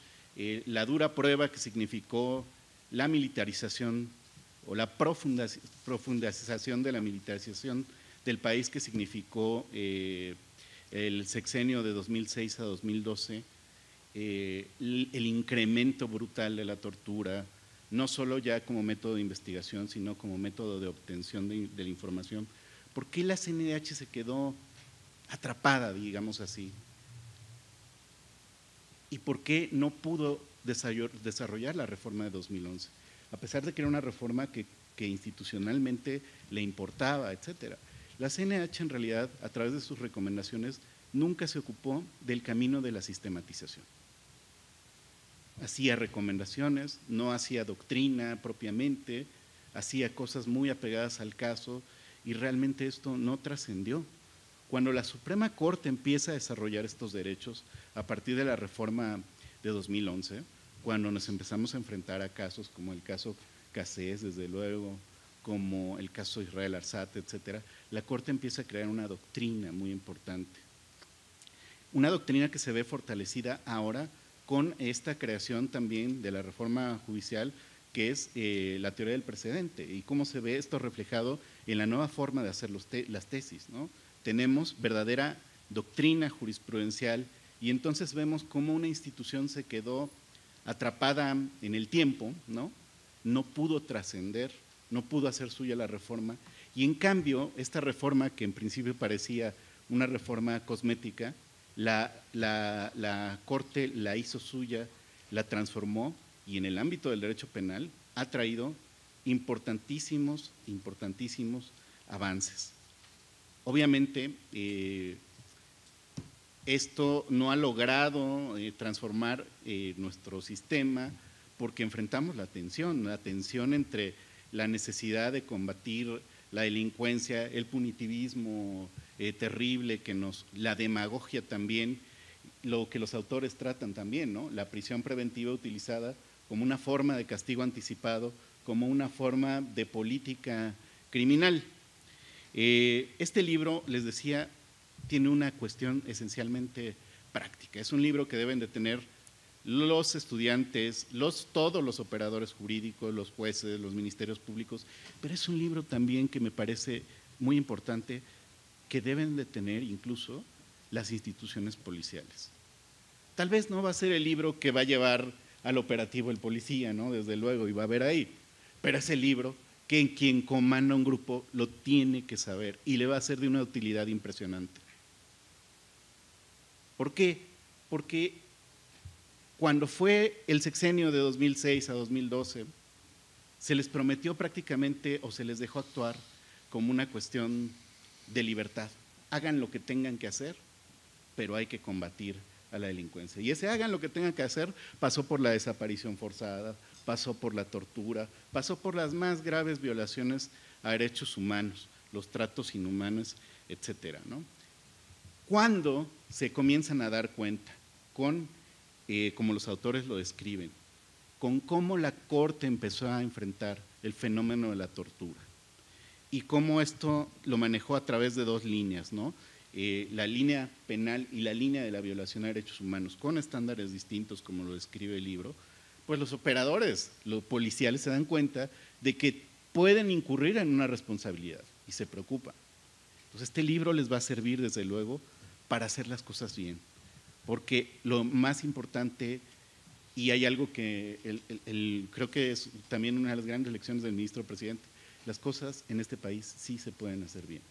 la dura prueba que significó la militarización o la profundización de la militarización del país que significó el sexenio de 2006 a 2012, el incremento brutal de la tortura, no solo ya como método de investigación, sino como método de obtención de la información? ¿Por qué la CNDH se quedó atrapada, digamos así? ¿Y por qué no pudo desarrollar la reforma de 2011? A pesar de que era una reforma que institucionalmente le importaba, etcétera. La CNH, en realidad, a través de sus recomendaciones, nunca se ocupó del camino de la sistematización. Hacía recomendaciones, no hacía doctrina propiamente, hacía cosas muy apegadas al caso y realmente esto no trascendió. Cuando la Suprema Corte empieza a desarrollar estos derechos a partir de la reforma de 2011, cuando nos empezamos a enfrentar a casos como el caso Cassez, desde luego, como el caso de Israel Arzate, etcétera, la Corte empieza a crear una doctrina muy importante. Una doctrina que se ve fortalecida ahora con esta creación también de la reforma judicial, que es la teoría del precedente, y cómo se ve esto reflejado en la nueva forma de hacer las tesis, ¿no? Tenemos verdadera doctrina jurisprudencial, y entonces vemos cómo una institución se quedó atrapada en el tiempo, ¿no? No pudo trascender, no pudo hacer suya la reforma, y en cambio esta reforma, que en principio parecía una reforma cosmética, la Corte la hizo suya, la transformó, y en el ámbito del derecho penal ha traído importantísimos avances. Obviamente, esto no ha logrado transformar nuestro sistema, porque enfrentamos la tensión entre la necesidad de combatir la delincuencia, el punitivismo terrible que la demagogia también, lo que los autores tratan también, ¿no? La prisión preventiva utilizada como una forma de castigo anticipado, como una forma de política criminal. Este libro, les decía, tiene una cuestión esencialmente práctica. Es un libro que deben de tener los estudiantes, todos los operadores jurídicos, los jueces, los ministerios públicos, pero es un libro también que me parece muy importante que deben de tener incluso las instituciones policiales. Tal vez no va a ser el libro que va a llevar al operativo el policía, ¿no? Desde luego, y va a haber ahí, pero es el libro que en quien comanda un grupo lo tiene que saber y le va a ser de una utilidad impresionante. ¿Por qué? Porque cuando fue el sexenio de 2006 a 2012, se les prometió prácticamente, o se les dejó actuar como una cuestión de libertad. Hagan lo que tengan que hacer, pero hay que combatir a la delincuencia. Y ese hagan lo que tengan que hacer pasó por la desaparición forzada, pasó por la tortura, pasó por las más graves violaciones a derechos humanos, los tratos inhumanos, etcétera, ¿no? ¿Cuándo se comienzan a dar cuenta? Como los autores lo describen, con cómo la Corte empezó a enfrentar el fenómeno de la tortura y cómo esto lo manejó a través de dos líneas, ¿no? La línea penal y la línea de la violación a derechos humanos, con estándares distintos, como lo describe el libro. Pues los operadores, los policiales, se dan cuenta de que pueden incurrir en una responsabilidad y se preocupan. Entonces, este libro les va a servir, desde luego, para hacer las cosas bien, porque lo más importante, y hay algo que creo que es también una de las grandes lecciones del ministro presidente, las cosas en este país sí se pueden hacer bien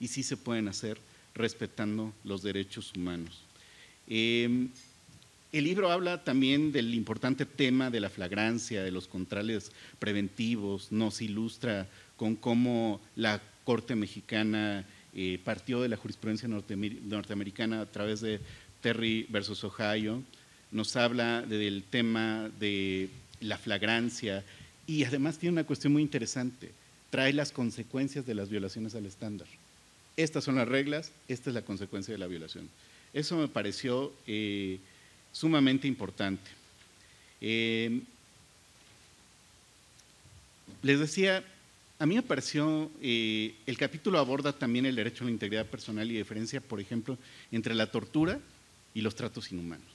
y sí se pueden hacer respetando los derechos humanos. El libro habla también del importante tema de la flagrancia, de los controles preventivos. Nos ilustra con cómo la Corte mexicana partió de la jurisprudencia norteamericana a través de Terry versus Ohio. Nos habla del tema de la flagrancia y además tiene una cuestión muy interesante. Trae las consecuencias de las violaciones al estándar. Estas son las reglas, esta es la consecuencia de la violación. Eso me pareció sumamente importante. Les decía, a mí me pareció, el capítulo aborda también el derecho a la integridad personal y diferencia, por ejemplo, entre la tortura y los tratos inhumanos.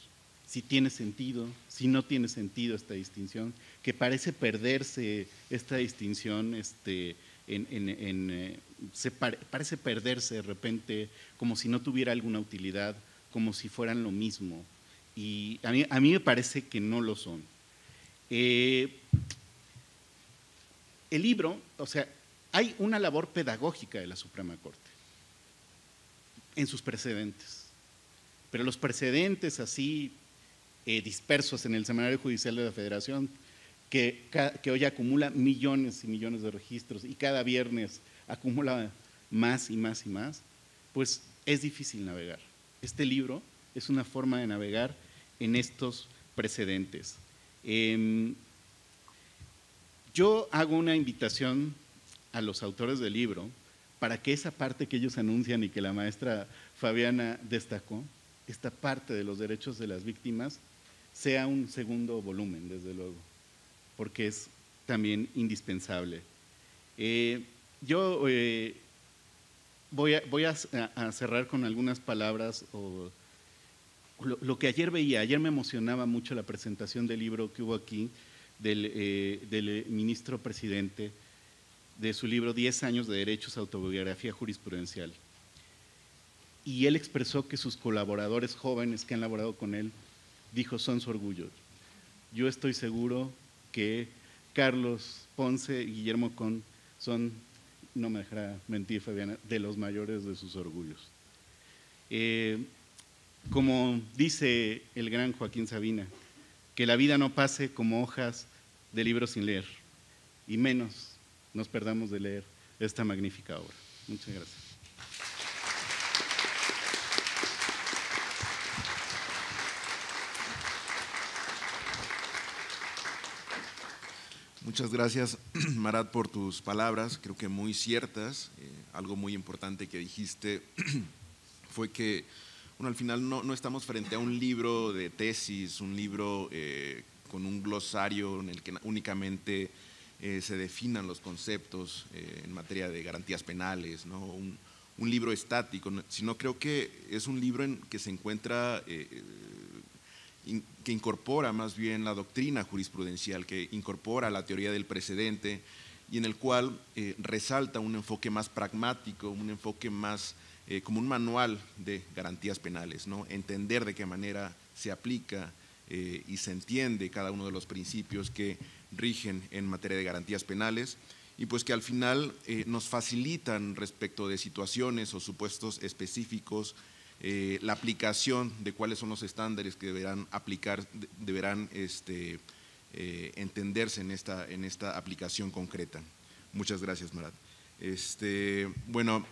Si tiene sentido, si no tiene sentido esta distinción, que parece perderse esta distinción, parece perderse de repente, como si no tuviera alguna utilidad, como si fueran lo mismo. Y a mí me parece que no lo son. El libro, o sea, hay una labor pedagógica de la Suprema Corte en sus precedentes, pero los precedentes así dispersos en el Semanario Judicial de la Federación, que hoy acumula millones y millones de registros y cada viernes acumula más y más y más, pues es difícil navegar. Este libro es una forma de navegar en estos precedentes. Yo hago una invitación a los autores del libro para que esa parte que ellos anuncian y que la maestra Fabiana destacó, esta parte de los derechos de las víctimas, sea un segundo volumen, desde luego, porque es también indispensable. Voy a cerrar con algunas palabras o lo que ayer veía. Ayer me emocionaba mucho la presentación del libro que hubo aquí del ministro presidente, de su libro 10 años de derechos, autobiografía jurisprudencial. Y él expresó que sus colaboradores jóvenes que han laborado con él, dijo, son su orgullo. Yo estoy seguro que Carlos Ponce y Guillermo Kohn son, no me dejará mentir Fabiana, de los mayores de sus orgullos. Como dice el gran Joaquín Sabina, que la vida no pase como hojas de libros sin leer, y menos nos perdamos de leer esta magnífica obra. Muchas gracias. Muchas gracias, Marat, por tus palabras, creo que muy ciertas. Algo muy importante que dijiste fue que, bueno, al final no estamos frente a un libro de tesis, un libro con un glosario en el que únicamente se definan los conceptos en materia de garantías penales, ¿no? Un libro estático, sino creo que es un libro en que se encuentra… que incorpora más bien la doctrina jurisprudencial, que incorpora la teoría del precedente y en el cual resalta un enfoque más pragmático, un enfoque más como un manual de garantías penales, ¿no? Entender de qué manera se aplica y se entiende cada uno de los principios que rigen en materia de garantías penales y pues que al final nos facilitan respecto de situaciones o supuestos específicos la aplicación de cuáles son los estándares que deberán aplicar, deberán entenderse en esta aplicación concreta. Muchas gracias, Marat. Bueno,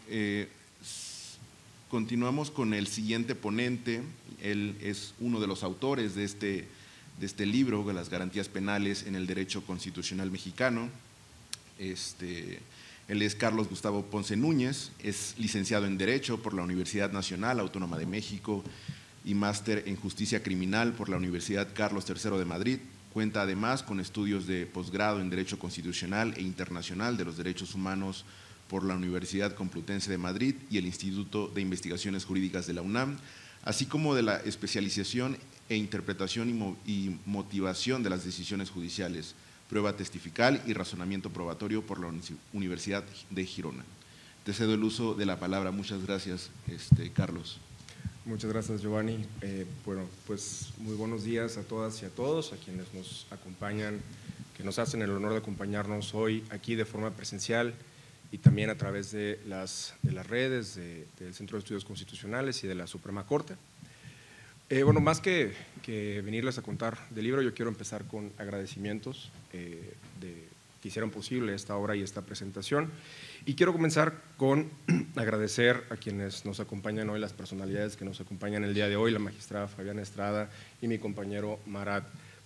continuamos con el siguiente ponente. Él es uno de los autores de este libro, de las garantías penales en el derecho constitucional mexicano. Él es Carlos Gustavo Ponce Núñez, es licenciado en Derecho por la Universidad Nacional Autónoma de México y máster en Justicia Criminal por la Universidad Carlos III de Madrid. Cuenta además con estudios de posgrado en Derecho Constitucional e Internacional de los Derechos Humanos por la Universidad Complutense de Madrid y el Instituto de Investigaciones Jurídicas de la UNAM, así como de la especialización e interpretación y motivación de las decisiones judiciales, prueba testifical y razonamiento probatorio por la Universidad de Girona. Te cedo el uso de la palabra. Muchas gracias, Carlos. Muchas gracias, Giovanni. Bueno, pues muy buenos días a todas y a todos, a quienes nos acompañan, que nos hacen el honor de acompañarnos hoy aquí de forma presencial y también a través de las redes del Centro de Estudios Constitucionales y de la Suprema Corte. Bueno, más que venirles a contar del libro, yo quiero empezar con agradecimientos que hicieron posible esta obra y esta presentación. Y quiero comenzar con agradecer a quienes nos acompañan hoy, las personalidades que nos acompañan el día de hoy, la magistrada Fabiana Estrada y mi compañero Marat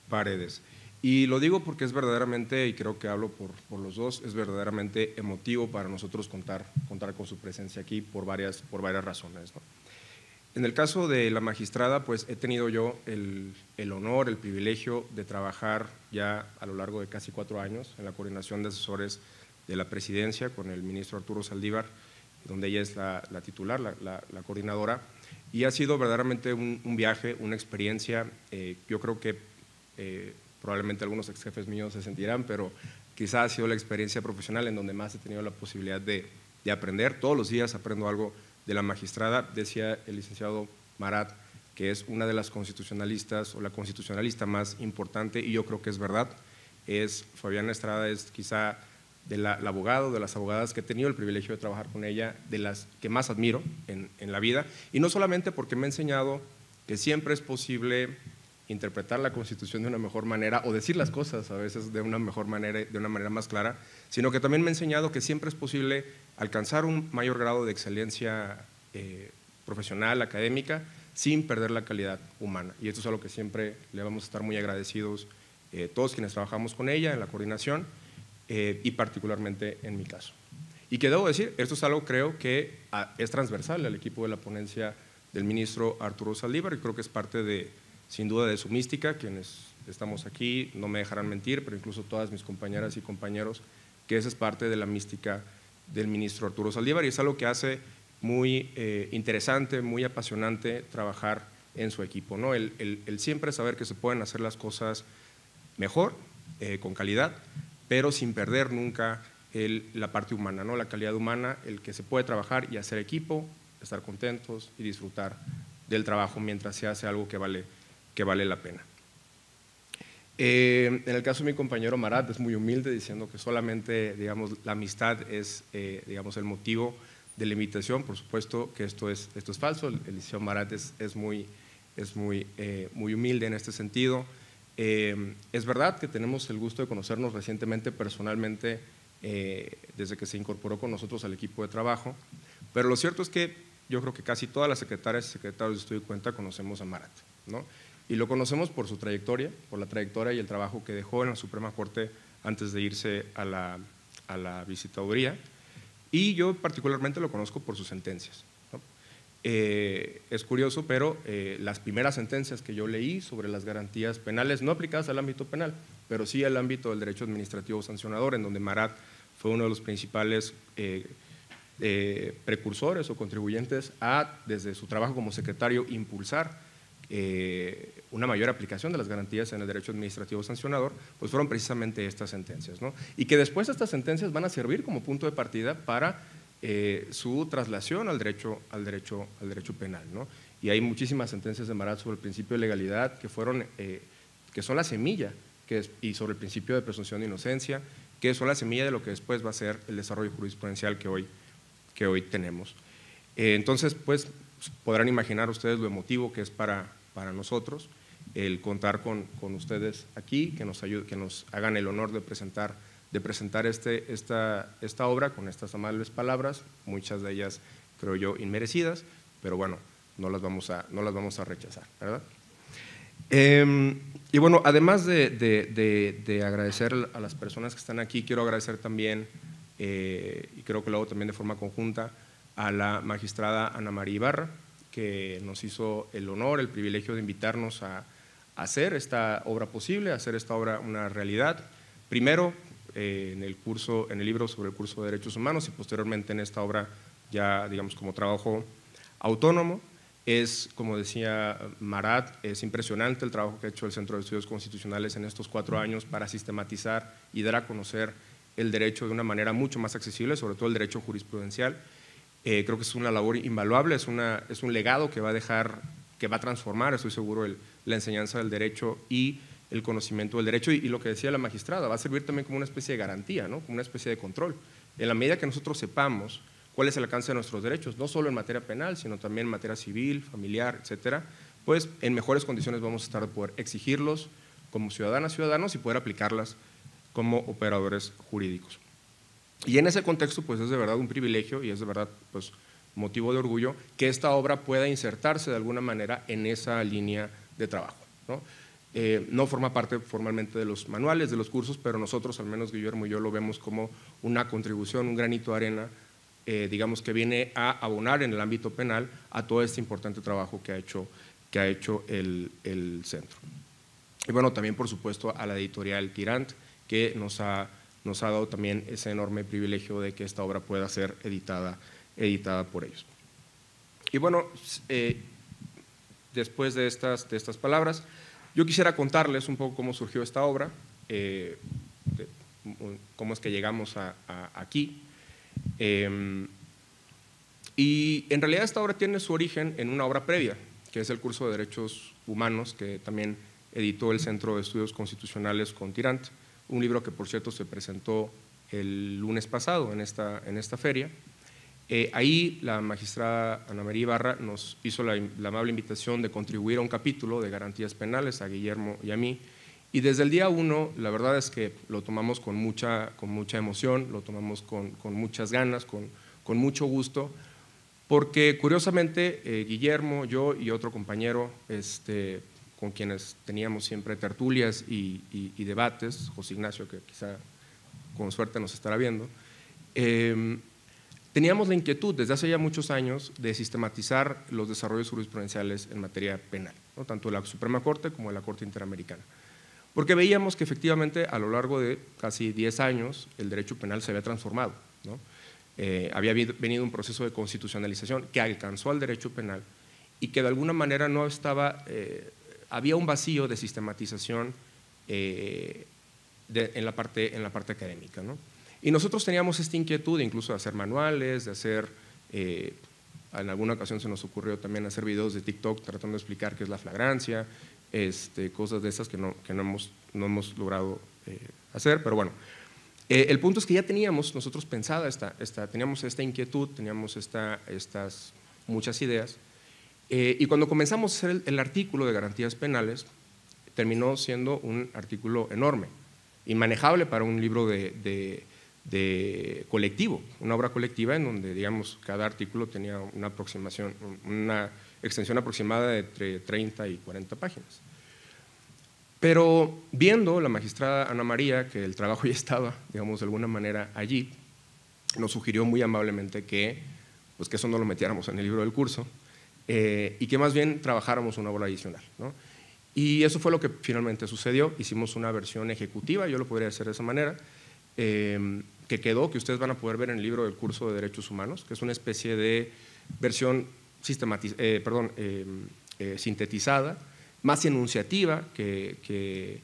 Paredes. Y lo digo porque es verdaderamente, y creo que hablo por los dos, es verdaderamente emotivo para nosotros contar con su presencia aquí por varias razones, ¿no? En el caso de la magistrada, pues he tenido yo el honor, el privilegio de trabajar ya a lo largo de casi 4 años en la coordinación de asesores de la presidencia con el ministro Arturo Zaldívar, donde ella es la titular, la coordinadora, y ha sido verdaderamente un viaje, una experiencia. Yo creo que probablemente algunos ex jefes míos se sentirán, pero quizá ha sido la experiencia profesional en donde más he tenido la posibilidad de aprender. Todos los días aprendo algo de la magistrada. Decía el licenciado Marat que es una de las constitucionalistas o la constitucionalista más importante, y yo creo que es verdad. Fabiana Estrada es quizá la abogada o de las abogadas que he tenido el privilegio de trabajar con ella, de las que más admiro en la vida, y no solamente porque me ha enseñado que siempre es posible interpretar la Constitución de una mejor manera o decir las cosas a veces de una mejor manera, de una manera más clara, sino que también me ha enseñado que siempre es posible alcanzar un mayor grado de excelencia profesional, académica, sin perder la calidad humana. Y esto es algo que siempre le vamos a estar muy agradecidos todos quienes trabajamos con ella en la coordinación y particularmente en mi caso. Y que debo decir, esto es algo creo que es transversal al equipo de la ponencia del ministro Arturo Zaldívar, y creo que es parte de… sin duda de su mística. Quienes estamos aquí no me dejarán mentir, pero incluso todas mis compañeras y compañeros que esa es parte de la mística del ministro Arturo Zaldívar, y es algo que hace muy interesante, muy apasionante trabajar en su equipo, ¿no? El siempre saber que se pueden hacer las cosas mejor, con calidad, pero sin perder nunca la parte humana, ¿no? La calidad humana, el que se puede trabajar y hacer equipo, estar contentos y disfrutar del trabajo mientras se hace algo que vale la pena. En el caso de mi compañero Marat, es muy humilde, diciendo que solamente, digamos, la amistad es, digamos, el motivo de la invitación. Por supuesto que esto es falso. El licenciado Marat es muy humilde en este sentido. Es verdad que tenemos el gusto de conocernos recientemente personalmente, desde que se incorporó con nosotros al equipo de trabajo, pero lo cierto es que yo creo que casi todas las secretarias y secretarios de estudio y cuenta conocemos a Marat, ¿no? Y lo conocemos por su trayectoria, por la trayectoria y el trabajo que dejó en la Suprema Corte antes de irse a la visitaduría, y yo particularmente lo conozco por sus sentencias, ¿no? Es curioso, pero las primeras sentencias que yo leí sobre las garantías penales, no aplicadas al ámbito penal, pero sí al ámbito del derecho administrativo sancionador, en donde Marat fue uno de los principales precursores o contribuyentes a, desde su trabajo como secretario, impulsar una mayor aplicación de las garantías en el derecho administrativo sancionador, pues fueron precisamente estas sentencias, ¿no? Y que después estas sentencias van a servir como punto de partida para su traslación al derecho penal, ¿no? Y hay muchísimas sentencias de Marat sobre el principio de legalidad que fueron, que son la semilla, y sobre el principio de presunción de inocencia, que son la semilla de lo que después va a ser el desarrollo jurisprudencial que hoy tenemos. Entonces, pues podrán imaginar ustedes lo emotivo que es para nosotros el contar con ustedes aquí, que nos hagan el honor de presentar esta obra con estas amables palabras, muchas de ellas, creo yo, inmerecidas, pero bueno, no las vamos a rechazar, ¿verdad? Y bueno, además de agradecer a las personas que están aquí, quiero agradecer también, y creo que lo hago también de forma conjunta, a la magistrada Ana María Ibarra, que nos hizo el honor, el privilegio de invitarnos a hacer esta obra posible, a hacer esta obra una realidad. Primero, en el libro sobre el curso de Derechos Humanos, y posteriormente en esta obra ya, digamos, como trabajo autónomo. Es, como decía Marat, es impresionante el trabajo que ha hecho el Centro de Estudios Constitucionales en estos 4 años para sistematizar y dar a conocer el derecho de una manera mucho más accesible, sobre todo el derecho jurisprudencial. Creo que es una labor invaluable, es un legado que va a dejar, que va a transformar, estoy seguro, la enseñanza del derecho y el conocimiento del derecho, y lo que decía la magistrada, va a servir también como una especie de garantía, ¿no? Como una especie de control. En la medida que nosotros sepamos cuál es el alcance de nuestros derechos, no solo en materia penal, sino también en materia civil, familiar, etcétera, pues en mejores condiciones vamos a estar de poder exigirlos como ciudadanas, ciudadanos, y poder aplicarlas como operadores jurídicos. Y en ese contexto, pues es de verdad un privilegio y es de verdad, pues, motivo de orgullo que esta obra pueda insertarse de alguna manera en esa línea de trabajo, ¿no? No forma parte formalmente de los manuales, de los cursos, pero nosotros, al menos Guillermo y yo, lo vemos como una contribución, un granito de arena, digamos, que viene a abonar en el ámbito penal a todo este importante trabajo que ha hecho el centro. Y bueno, también, por supuesto, a la editorial Tirant, que nos ha dado también ese enorme privilegio de que esta obra pueda ser editada por ellos. Y bueno, después de estas palabras, yo quisiera contarles un poco cómo surgió esta obra, cómo es que llegamos a aquí. Y en realidad esta obra tiene su origen en una obra previa, que es el curso de Derechos Humanos, que también editó el Centro de Estudios Constitucionales con Tirant, un libro que, por cierto, se presentó el lunes pasado en esta feria. Ahí la magistrada Ana María Ibarra nos hizo la amable invitación de contribuir a un capítulo de garantías penales a Guillermo y a mí, y desde el día 1, la verdad es que lo tomamos con mucha emoción, lo tomamos con muchas ganas, con mucho gusto, porque curiosamente Guillermo, yo y otro compañero con quienes teníamos siempre tertulias y debates, José Ignacio, que quizá con suerte nos estará viendo, teníamos la inquietud desde hace ya muchos años de sistematizar los desarrollos jurisprudenciales en materia penal, ¿no? Tanto la Suprema Corte como la Corte Interamericana. porque veíamos que efectivamente a lo largo de casi 10 años el derecho penal se había transformado, ¿no? Había venido un proceso de constitucionalización que alcanzó al derecho penal y que de alguna manera no estaba, había un vacío de sistematización en la parte académica, ¿no? Y nosotros teníamos esta inquietud incluso de hacer manuales, de hacer, en alguna ocasión se nos ocurrió también hacer videos de TikTok tratando de explicar qué es la flagrancia, cosas de esas que no hemos logrado hacer, pero bueno. El punto es que ya teníamos nosotros pensada teníamos esta inquietud, teníamos estas muchas ideas, y cuando comenzamos a hacer el artículo de garantías penales, terminó siendo un artículo enorme, inmanejable para un libro de colectivo, una obra colectiva en donde, digamos, cada artículo tenía una aproximación, una extensión aproximada de entre 30 y 40 páginas. Pero viendo la magistrada Ana María que el trabajo ya estaba, digamos, de alguna manera allí, nos sugirió muy amablemente que eso no lo metiéramos en el libro del curso y que más bien trabajáramos una obra adicional, ¿no? Y eso fue lo que finalmente sucedió. Hicimos una versión ejecutiva, yo lo podría hacer de esa manera, que ustedes van a poder ver en el libro del curso de Derechos Humanos, que es una especie de versión sintetizada, más enunciativa que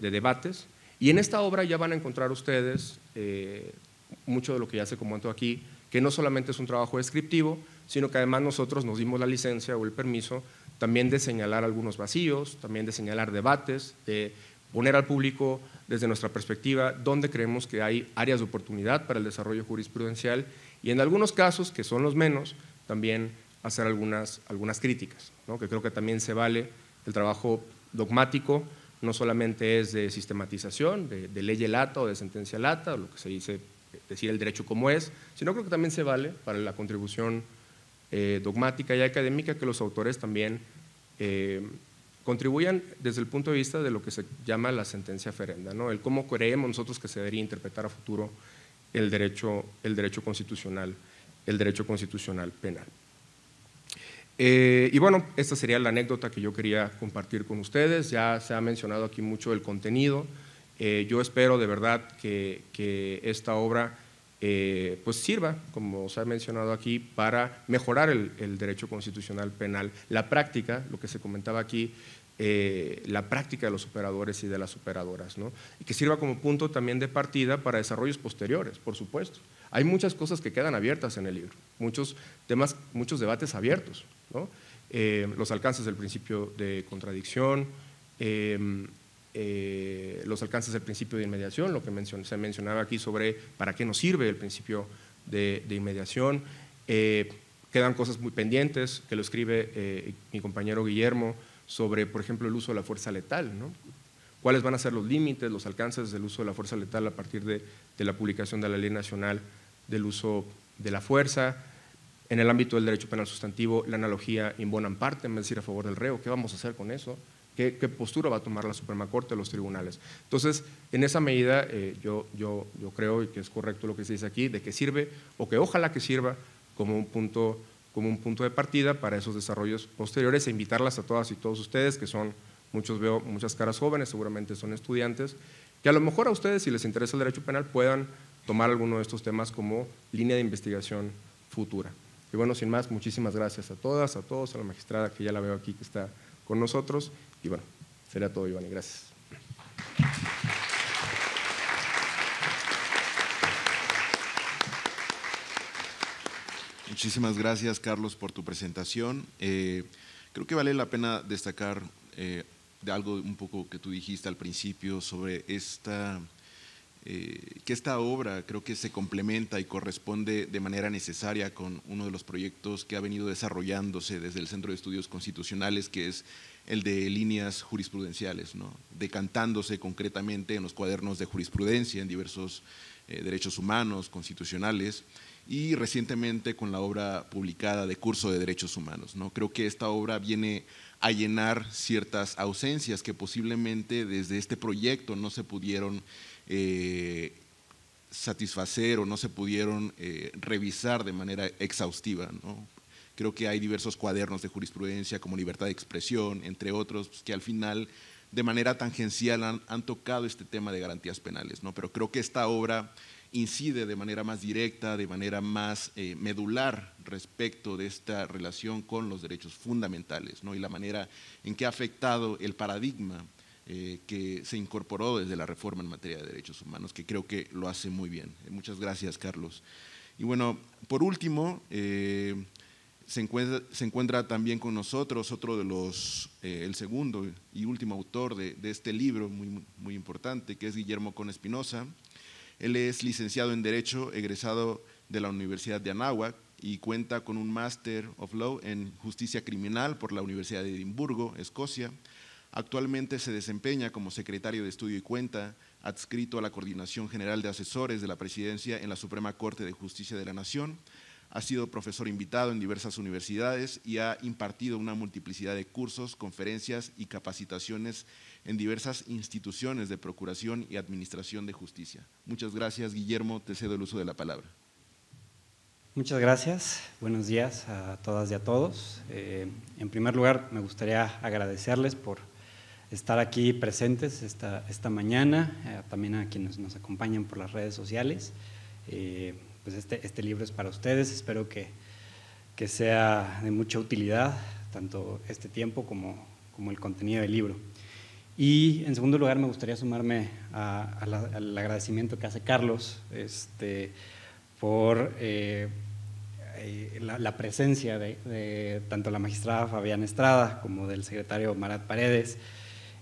de debates, y en esta obra ya van a encontrar ustedes mucho de lo que ya se comentó aquí, que no solamente es un trabajo descriptivo, sino que además nosotros nos dimos la licencia o el permiso también de señalar algunos vacíos, también de señalar debates, de poner al público desde nuestra perspectiva dónde creemos que hay áreas de oportunidad para el desarrollo jurisprudencial y en algunos casos, que son los menos, también hacer algunas críticas, ¿no? Que creo que también se vale. El trabajo dogmático no solamente es de sistematización, de ley lata o de sentencia lata, o lo que se dice, decir el derecho como es, sino creo que también se vale para la contribución dogmática y académica que los autores también contribuyan desde el punto de vista de lo que se llama la sentencia ferenda, ¿no? El cómo creemos nosotros que se debería interpretar a futuro el derecho constitucional penal. Y bueno, esta sería la anécdota que yo quería compartir con ustedes. Ya se ha mencionado aquí mucho el contenido. Yo espero de verdad que esta obra pues sirva, como se ha mencionado aquí, para mejorar el derecho constitucional penal, la práctica, lo que se comentaba aquí, la práctica de los operadores y de las operadoras, ¿no? Y que sirva como punto también de partida para desarrollos posteriores, por supuesto. Hay muchas cosas que quedan abiertas en el libro, muchos temas, muchos debates abiertos, ¿no? Los alcances del principio de contradicción, los alcances del principio de inmediación, lo que se mencionaba aquí sobre para qué nos sirve el principio de inmediación. Quedan cosas muy pendientes que lo escribe mi compañero Guillermo sobre, por ejemplo, el uso de la fuerza letal, ¿no? ¿Cuáles van a ser los límites, los alcances del uso de la fuerza letal a partir de la publicación de la Ley Nacional del Uso de la Fuerza? En el ámbito del derecho penal sustantivo, la analogía in bonam partem, es decir, a favor del reo. ¿Qué vamos a hacer con eso? ¿Qué postura va a tomar la Suprema Corte, los tribunales? Entonces, en esa medida, yo creo que es correcto lo que se dice aquí, de que sirve, o que ojalá que sirva, como un punto de partida para esos desarrollos posteriores, e invitarlas a todas y todos ustedes, que son, veo muchas caras jóvenes, seguramente son estudiantes, que a lo mejor a ustedes, si les interesa el derecho penal, puedan tomar alguno de estos temas como línea de investigación futura. Y bueno, sin más, muchísimas gracias a todas, a todos, a la magistrada que ya la veo aquí que está con nosotros. Y bueno, sería todo, Giovanni. Gracias. Muchísimas gracias, Carlos, por tu presentación. Creo que vale la pena destacar de algo un poco que tú dijiste al principio sobre esta… que esta obra creo que se complementa y corresponde de manera necesaria con uno de los proyectos que ha venido desarrollándose desde el Centro de Estudios Constitucionales, que es el de líneas jurisprudenciales, ¿no? Decantándose concretamente en los cuadernos de jurisprudencia en diversos derechos humanos, constitucionales, y recientemente con la obra publicada de Curso de Derechos Humanos, ¿no? Creo que esta obra viene a llenar ciertas ausencias que posiblemente desde este proyecto no se pudieron satisfacer o no se pudieron revisar de manera exhaustiva, ¿no? Creo que hay diversos cuadernos de jurisprudencia como libertad de expresión, entre otros, que al final de manera tangencial han tocado este tema de garantías penales, ¿no? Pero creo que esta obra incide de manera más directa, de manera más medular respecto de esta relación con los derechos fundamentales, ¿no? Y la manera en que ha afectado el paradigma que se incorporó desde la reforma en materia de derechos humanos, que creo que lo hace muy bien. Muchas gracias, Carlos. Y bueno, por último, se encuentra también con nosotros otro de los, el segundo y último autor de este libro muy, muy importante, que es Guillermo Kohn Espinosa. Él es licenciado en Derecho, egresado de la Universidad de Anáhuac y cuenta con un Master of Law en Justicia Criminal por la Universidad de Edimburgo, Escocia. Actualmente se desempeña como secretario de Estudio y Cuenta, adscrito a la Coordinación General de Asesores de la Presidencia en la Suprema Corte de Justicia de la Nación. Ha sido profesor invitado en diversas universidades y ha impartido una multiplicidad de cursos, conferencias y capacitaciones en diversas instituciones de procuración y administración de justicia. Muchas gracias, Guillermo. Te cedo el uso de la palabra. Muchas gracias. Buenos días a todas y a todos. En primer lugar, me gustaría agradecerles por estar aquí presentes esta mañana, también a quienes nos acompañan por las redes sociales. Pues este libro es para ustedes. Espero que sea de mucha utilidad, tanto este tiempo como el contenido del libro. Y en segundo lugar, me gustaría sumarme al agradecimiento que hace Carlos por la presencia de tanto la magistrada Fabiana Estrada como del secretario Marat Paredes.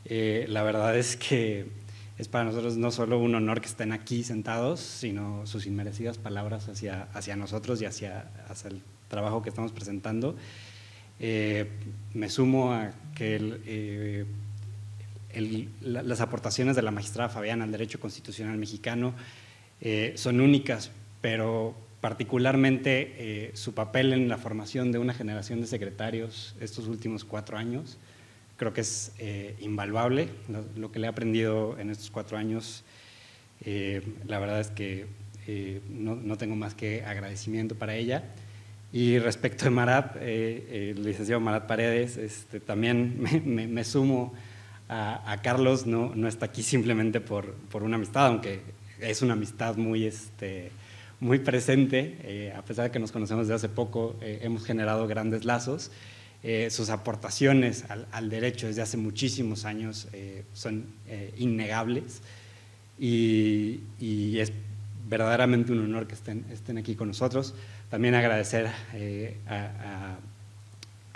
La verdad es que es para nosotros no solo un honor que estén aquí sentados, sino sus inmerecidas palabras hacia nosotros y hacia el trabajo que estamos presentando. Me sumo a que las aportaciones de la magistrada Fabiana al derecho constitucional mexicano son únicas, pero particularmente su papel en la formación de una generación de secretarios estos últimos 4 años, creo que es invaluable. Lo que le he aprendido en estos 4 años, la verdad es que no tengo más que agradecimiento para ella. Y respecto de Marat, el licenciado Marat Paredes, también me sumo a Carlos. No está aquí simplemente por una amistad, aunque es una amistad muy… muy presente, a pesar de que nos conocemos desde hace poco, hemos generado grandes lazos. Sus aportaciones al derecho desde hace muchísimos años son innegables y es verdaderamente un honor que estén aquí con nosotros. También agradecer a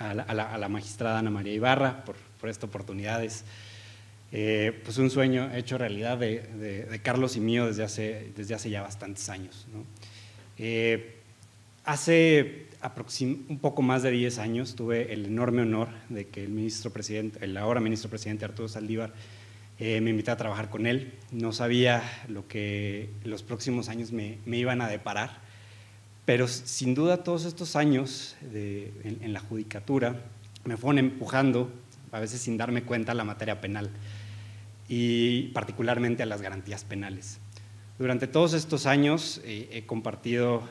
la magistrada Ana María Ibarra por estas oportunidades. Pues un sueño hecho realidad de Carlos y mío desde hace ya bastantes años, ¿no? Hace un poco más de 10 años tuve el enorme honor de que el ahora ministro presidente Arturo Zaldívar me invitó a trabajar con él. No sabía lo que los próximos años me iban a deparar, pero sin duda todos estos años en la judicatura me fueron empujando, a veces sin darme cuenta, a la materia penal y particularmente a las garantías penales. Durante todos estos años he compartido,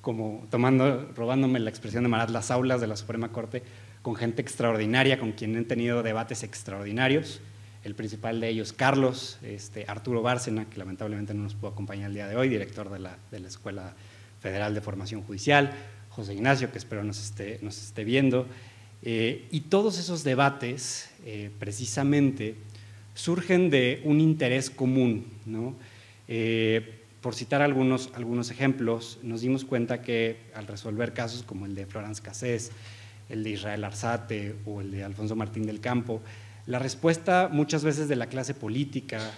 robándome la expresión de Marat, las aulas de la Suprema Corte con gente extraordinaria, con quien he tenido debates extraordinarios. El principal de ellos, Carlos, Arturo Bárcena, que lamentablemente no nos pudo acompañar el día de hoy, director de la Escuela Federal de Formación Judicial, José Ignacio, que espero nos esté viendo. Y todos esos debates, precisamente, surgen de un interés común, ¿no? Por citar algunos ejemplos, nos dimos cuenta que al resolver casos como el de Florence Cassez, el de Israel Arzate o el de Alfonso Martín del Campo, la respuesta muchas veces de la clase política,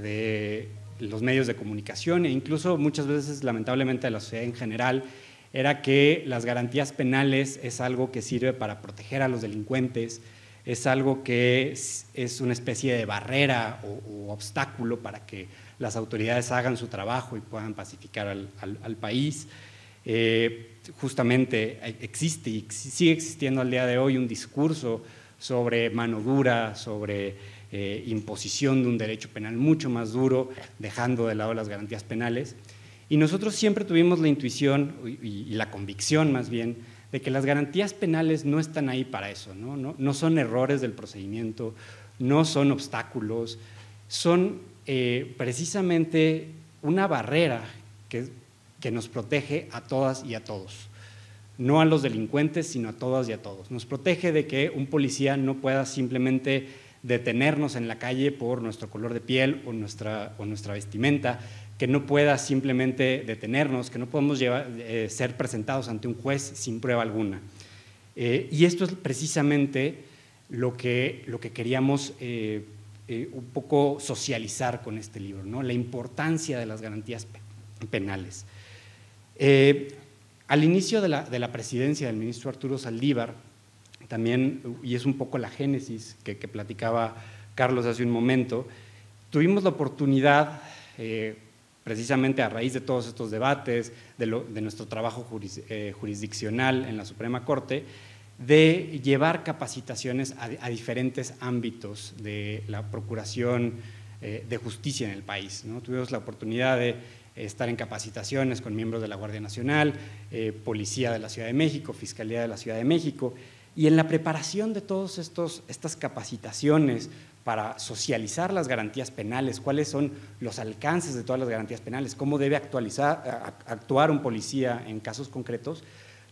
de los medios de comunicación e incluso muchas veces, lamentablemente, de la sociedad en general, era que las garantías penales es algo que sirve para proteger a los delincuentes, es algo que es una especie de barrera o obstáculo para que las autoridades hagan su trabajo y puedan pacificar al país. Justamente existe y sigue existiendo al día de hoy un discurso sobre mano dura, sobre imposición de un derecho penal mucho más duro, dejando de lado las garantías penales. Y nosotros siempre tuvimos la intuición y la convicción, más bien, de que las garantías penales no están ahí para eso, ¿no? No son errores del procedimiento, no son obstáculos, son precisamente una barrera que nos protege a todas y a todos. No a los delincuentes, sino a todas y a todos. Nos protege de que un policía no pueda simplemente detenernos en la calle por nuestro color de piel o nuestra vestimenta, que no pueda simplemente detenernos, que no podemos ser presentados ante un juez sin prueba alguna. Y esto es precisamente lo que queríamos un poco socializar con este libro, ¿no? La importancia de las garantías penales. Al inicio de la presidencia del ministro Arturo Zaldívar, también, y es un poco la génesis que platicaba Carlos hace un momento, tuvimos la oportunidad, precisamente a raíz de todos estos debates, de nuestro trabajo jurisdiccional en la Suprema Corte, de llevar capacitaciones a diferentes ámbitos de la procuración de justicia en el país, ¿no? Tuvimos la oportunidad de estar en capacitaciones con miembros de la Guardia Nacional, Policía de la Ciudad de México, Fiscalía de la Ciudad de México, y en la preparación de todas estas capacitaciones para socializar las garantías penales, cuáles son los alcances de todas las garantías penales, cómo debe actuar un policía en casos concretos,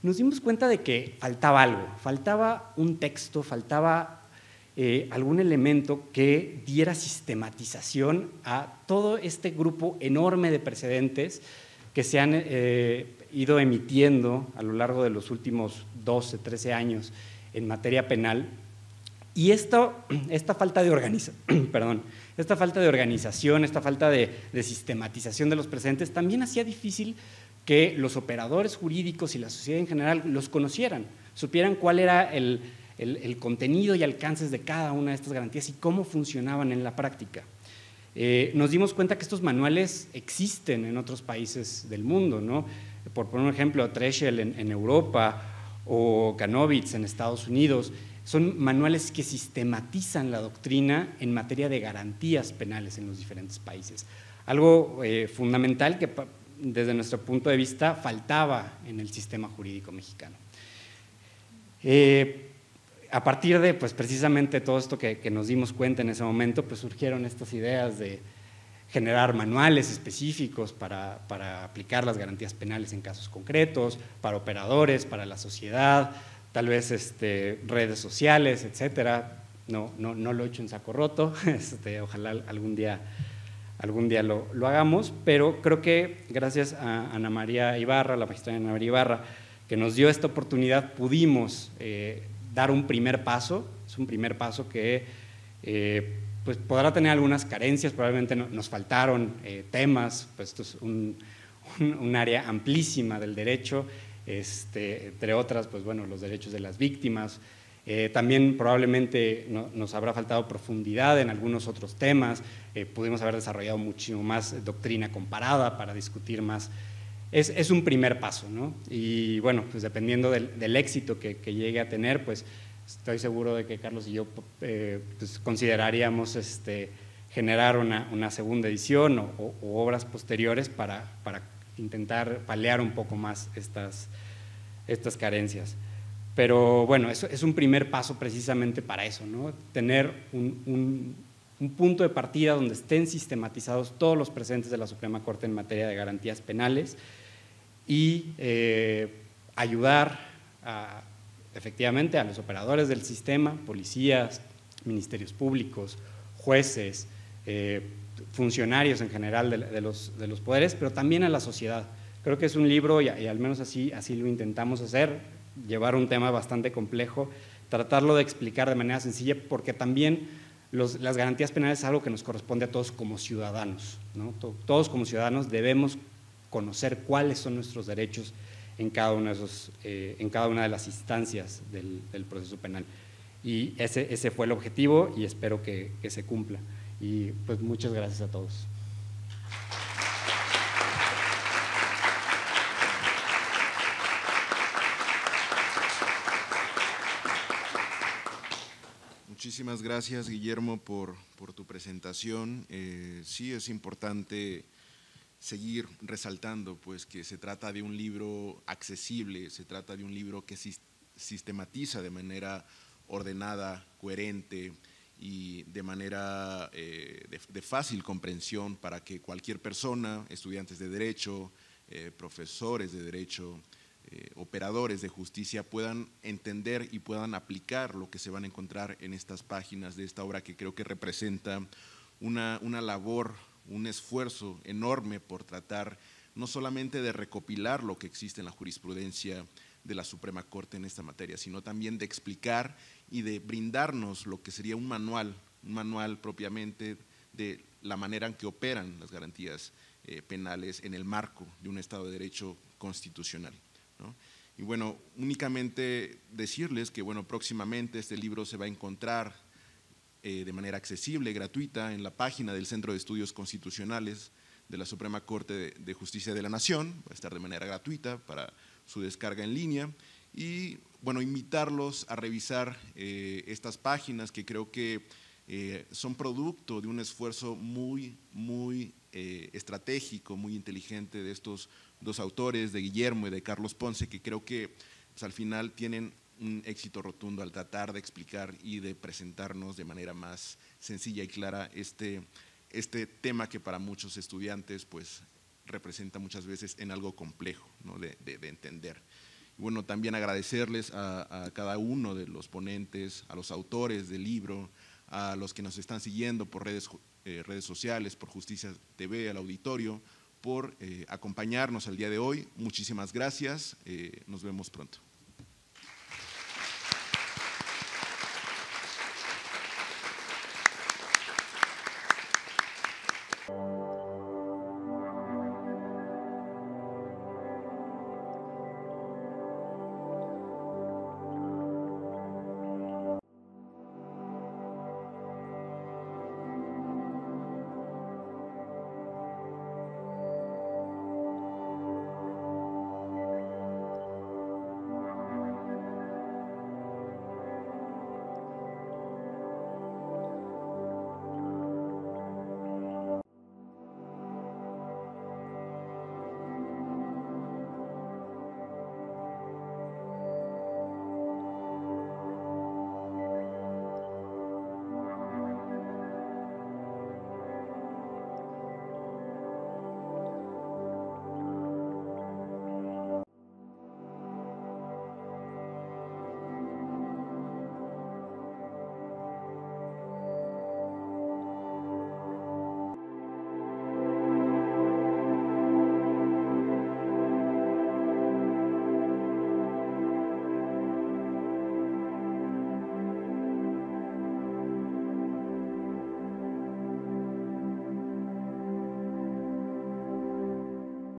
nos dimos cuenta de que faltaba algo, faltaba un texto, faltaba algún elemento que diera sistematización a todo este grupo enorme de precedentes que se han ido emitiendo a lo largo de los últimos 12, 13 años en materia penal. Y esta falta de organización, esta falta de sistematización de los precedentes también hacía difícil que los operadores jurídicos y la sociedad en general los conocieran, supieran cuál era el contenido y alcances de cada una de estas garantías y cómo funcionaban en la práctica. Nos dimos cuenta que estos manuales existen en otros países del mundo, ¿no? Por poner un ejemplo, Treschel en Europa o Kanovitz en Estados Unidos, son manuales que sistematizan la doctrina en materia de garantías penales en los diferentes países. Algo fundamental que desde nuestro punto de vista faltaba en el sistema jurídico mexicano. A partir de, pues, precisamente todo esto que nos dimos cuenta en ese momento, pues surgieron estas ideas de generar manuales específicos para aplicar las garantías penales en casos concretos, para operadores, para la sociedad, tal vez redes sociales, etcétera. No lo he hecho en saco roto, ojalá algún día lo hagamos, pero creo que gracias a Ana María Ibarra, la magistrada Ana María Ibarra, que nos dio esta oportunidad, pudimos dar un primer paso. Es un primer paso que pues podrá tener algunas carencias, probablemente nos faltaron temas, pues esto es un área amplísima del derecho, entre otras, pues bueno, los derechos de las víctimas. También probablemente nos habrá faltado profundidad en algunos otros temas, pudimos haber desarrollado muchísimo más doctrina comparada para discutir más. Es un primer paso, ¿no? Y bueno, pues dependiendo del éxito que llegue a tener, pues estoy seguro de que Carlos y yo pues consideraríamos generar una segunda edición o obras posteriores para intentar paliar un poco más estas carencias. Pero bueno, eso es un primer paso precisamente para eso, ¿no? Tener un punto de partida donde estén sistematizados todos los precedentes de la Suprema Corte en materia de garantías penales y ayudar efectivamente a los operadores del sistema, policías, ministerios públicos, jueces, funcionarios en general de los poderes, pero también a la sociedad. Creo que es un libro, y al menos así lo intentamos hacer, llevar un tema bastante complejo, tratarlo de explicar de manera sencilla, porque también las garantías penales es algo que nos corresponde a todos como ciudadanos, ¿no? Todos como ciudadanos debemos conocer cuáles son nuestros derechos en cada una de las instancias del proceso penal. Y ese fue el objetivo y espero que se cumpla. Y pues muchas gracias a todos. Muchísimas gracias, Guillermo, por tu presentación. Sí es importante seguir resaltando, pues, que se trata de un libro accesible, se trata de un libro que sistematiza de manera ordenada, coherente y de manera de fácil comprensión para que cualquier persona, estudiantes de derecho, profesores de derecho, operadores de justicia puedan entender y puedan aplicar lo que se van a encontrar en estas páginas de esta obra que creo que representa una labor, un esfuerzo enorme por tratar no solamente de recopilar lo que existe en la jurisprudencia de la Suprema Corte en esta materia, sino también de explicar y de brindarnos lo que sería un manual propiamente de la manera en que operan las garantías penales en el marco de un Estado de Derecho constitucional, ¿no? Y bueno, únicamente decirles que bueno, próximamente este libro se va a encontrar de manera accesible, gratuita, en la página del Centro de Estudios Constitucionales de la Suprema Corte de Justicia de la Nación. Va a estar de manera gratuita para su descarga en línea y bueno, invitarlos a revisar estas páginas que creo que son producto de un esfuerzo muy estratégico, muy inteligente de estos dos autores, de Guillermo y de Carlos Ponce, que creo que pues, al final tienen un éxito rotundo al tratar de explicar y de presentarnos de manera más sencilla y clara este tema que para muchos estudiantes pues representa muchas veces en algo complejo, ¿no? de entender. Y bueno, también agradecerles a cada uno de los ponentes, a los autores del libro, a los que nos están siguiendo por redes sociales, por Justicia TV, al auditorio, por acompañarnos el día de hoy. Muchísimas gracias, nos vemos pronto.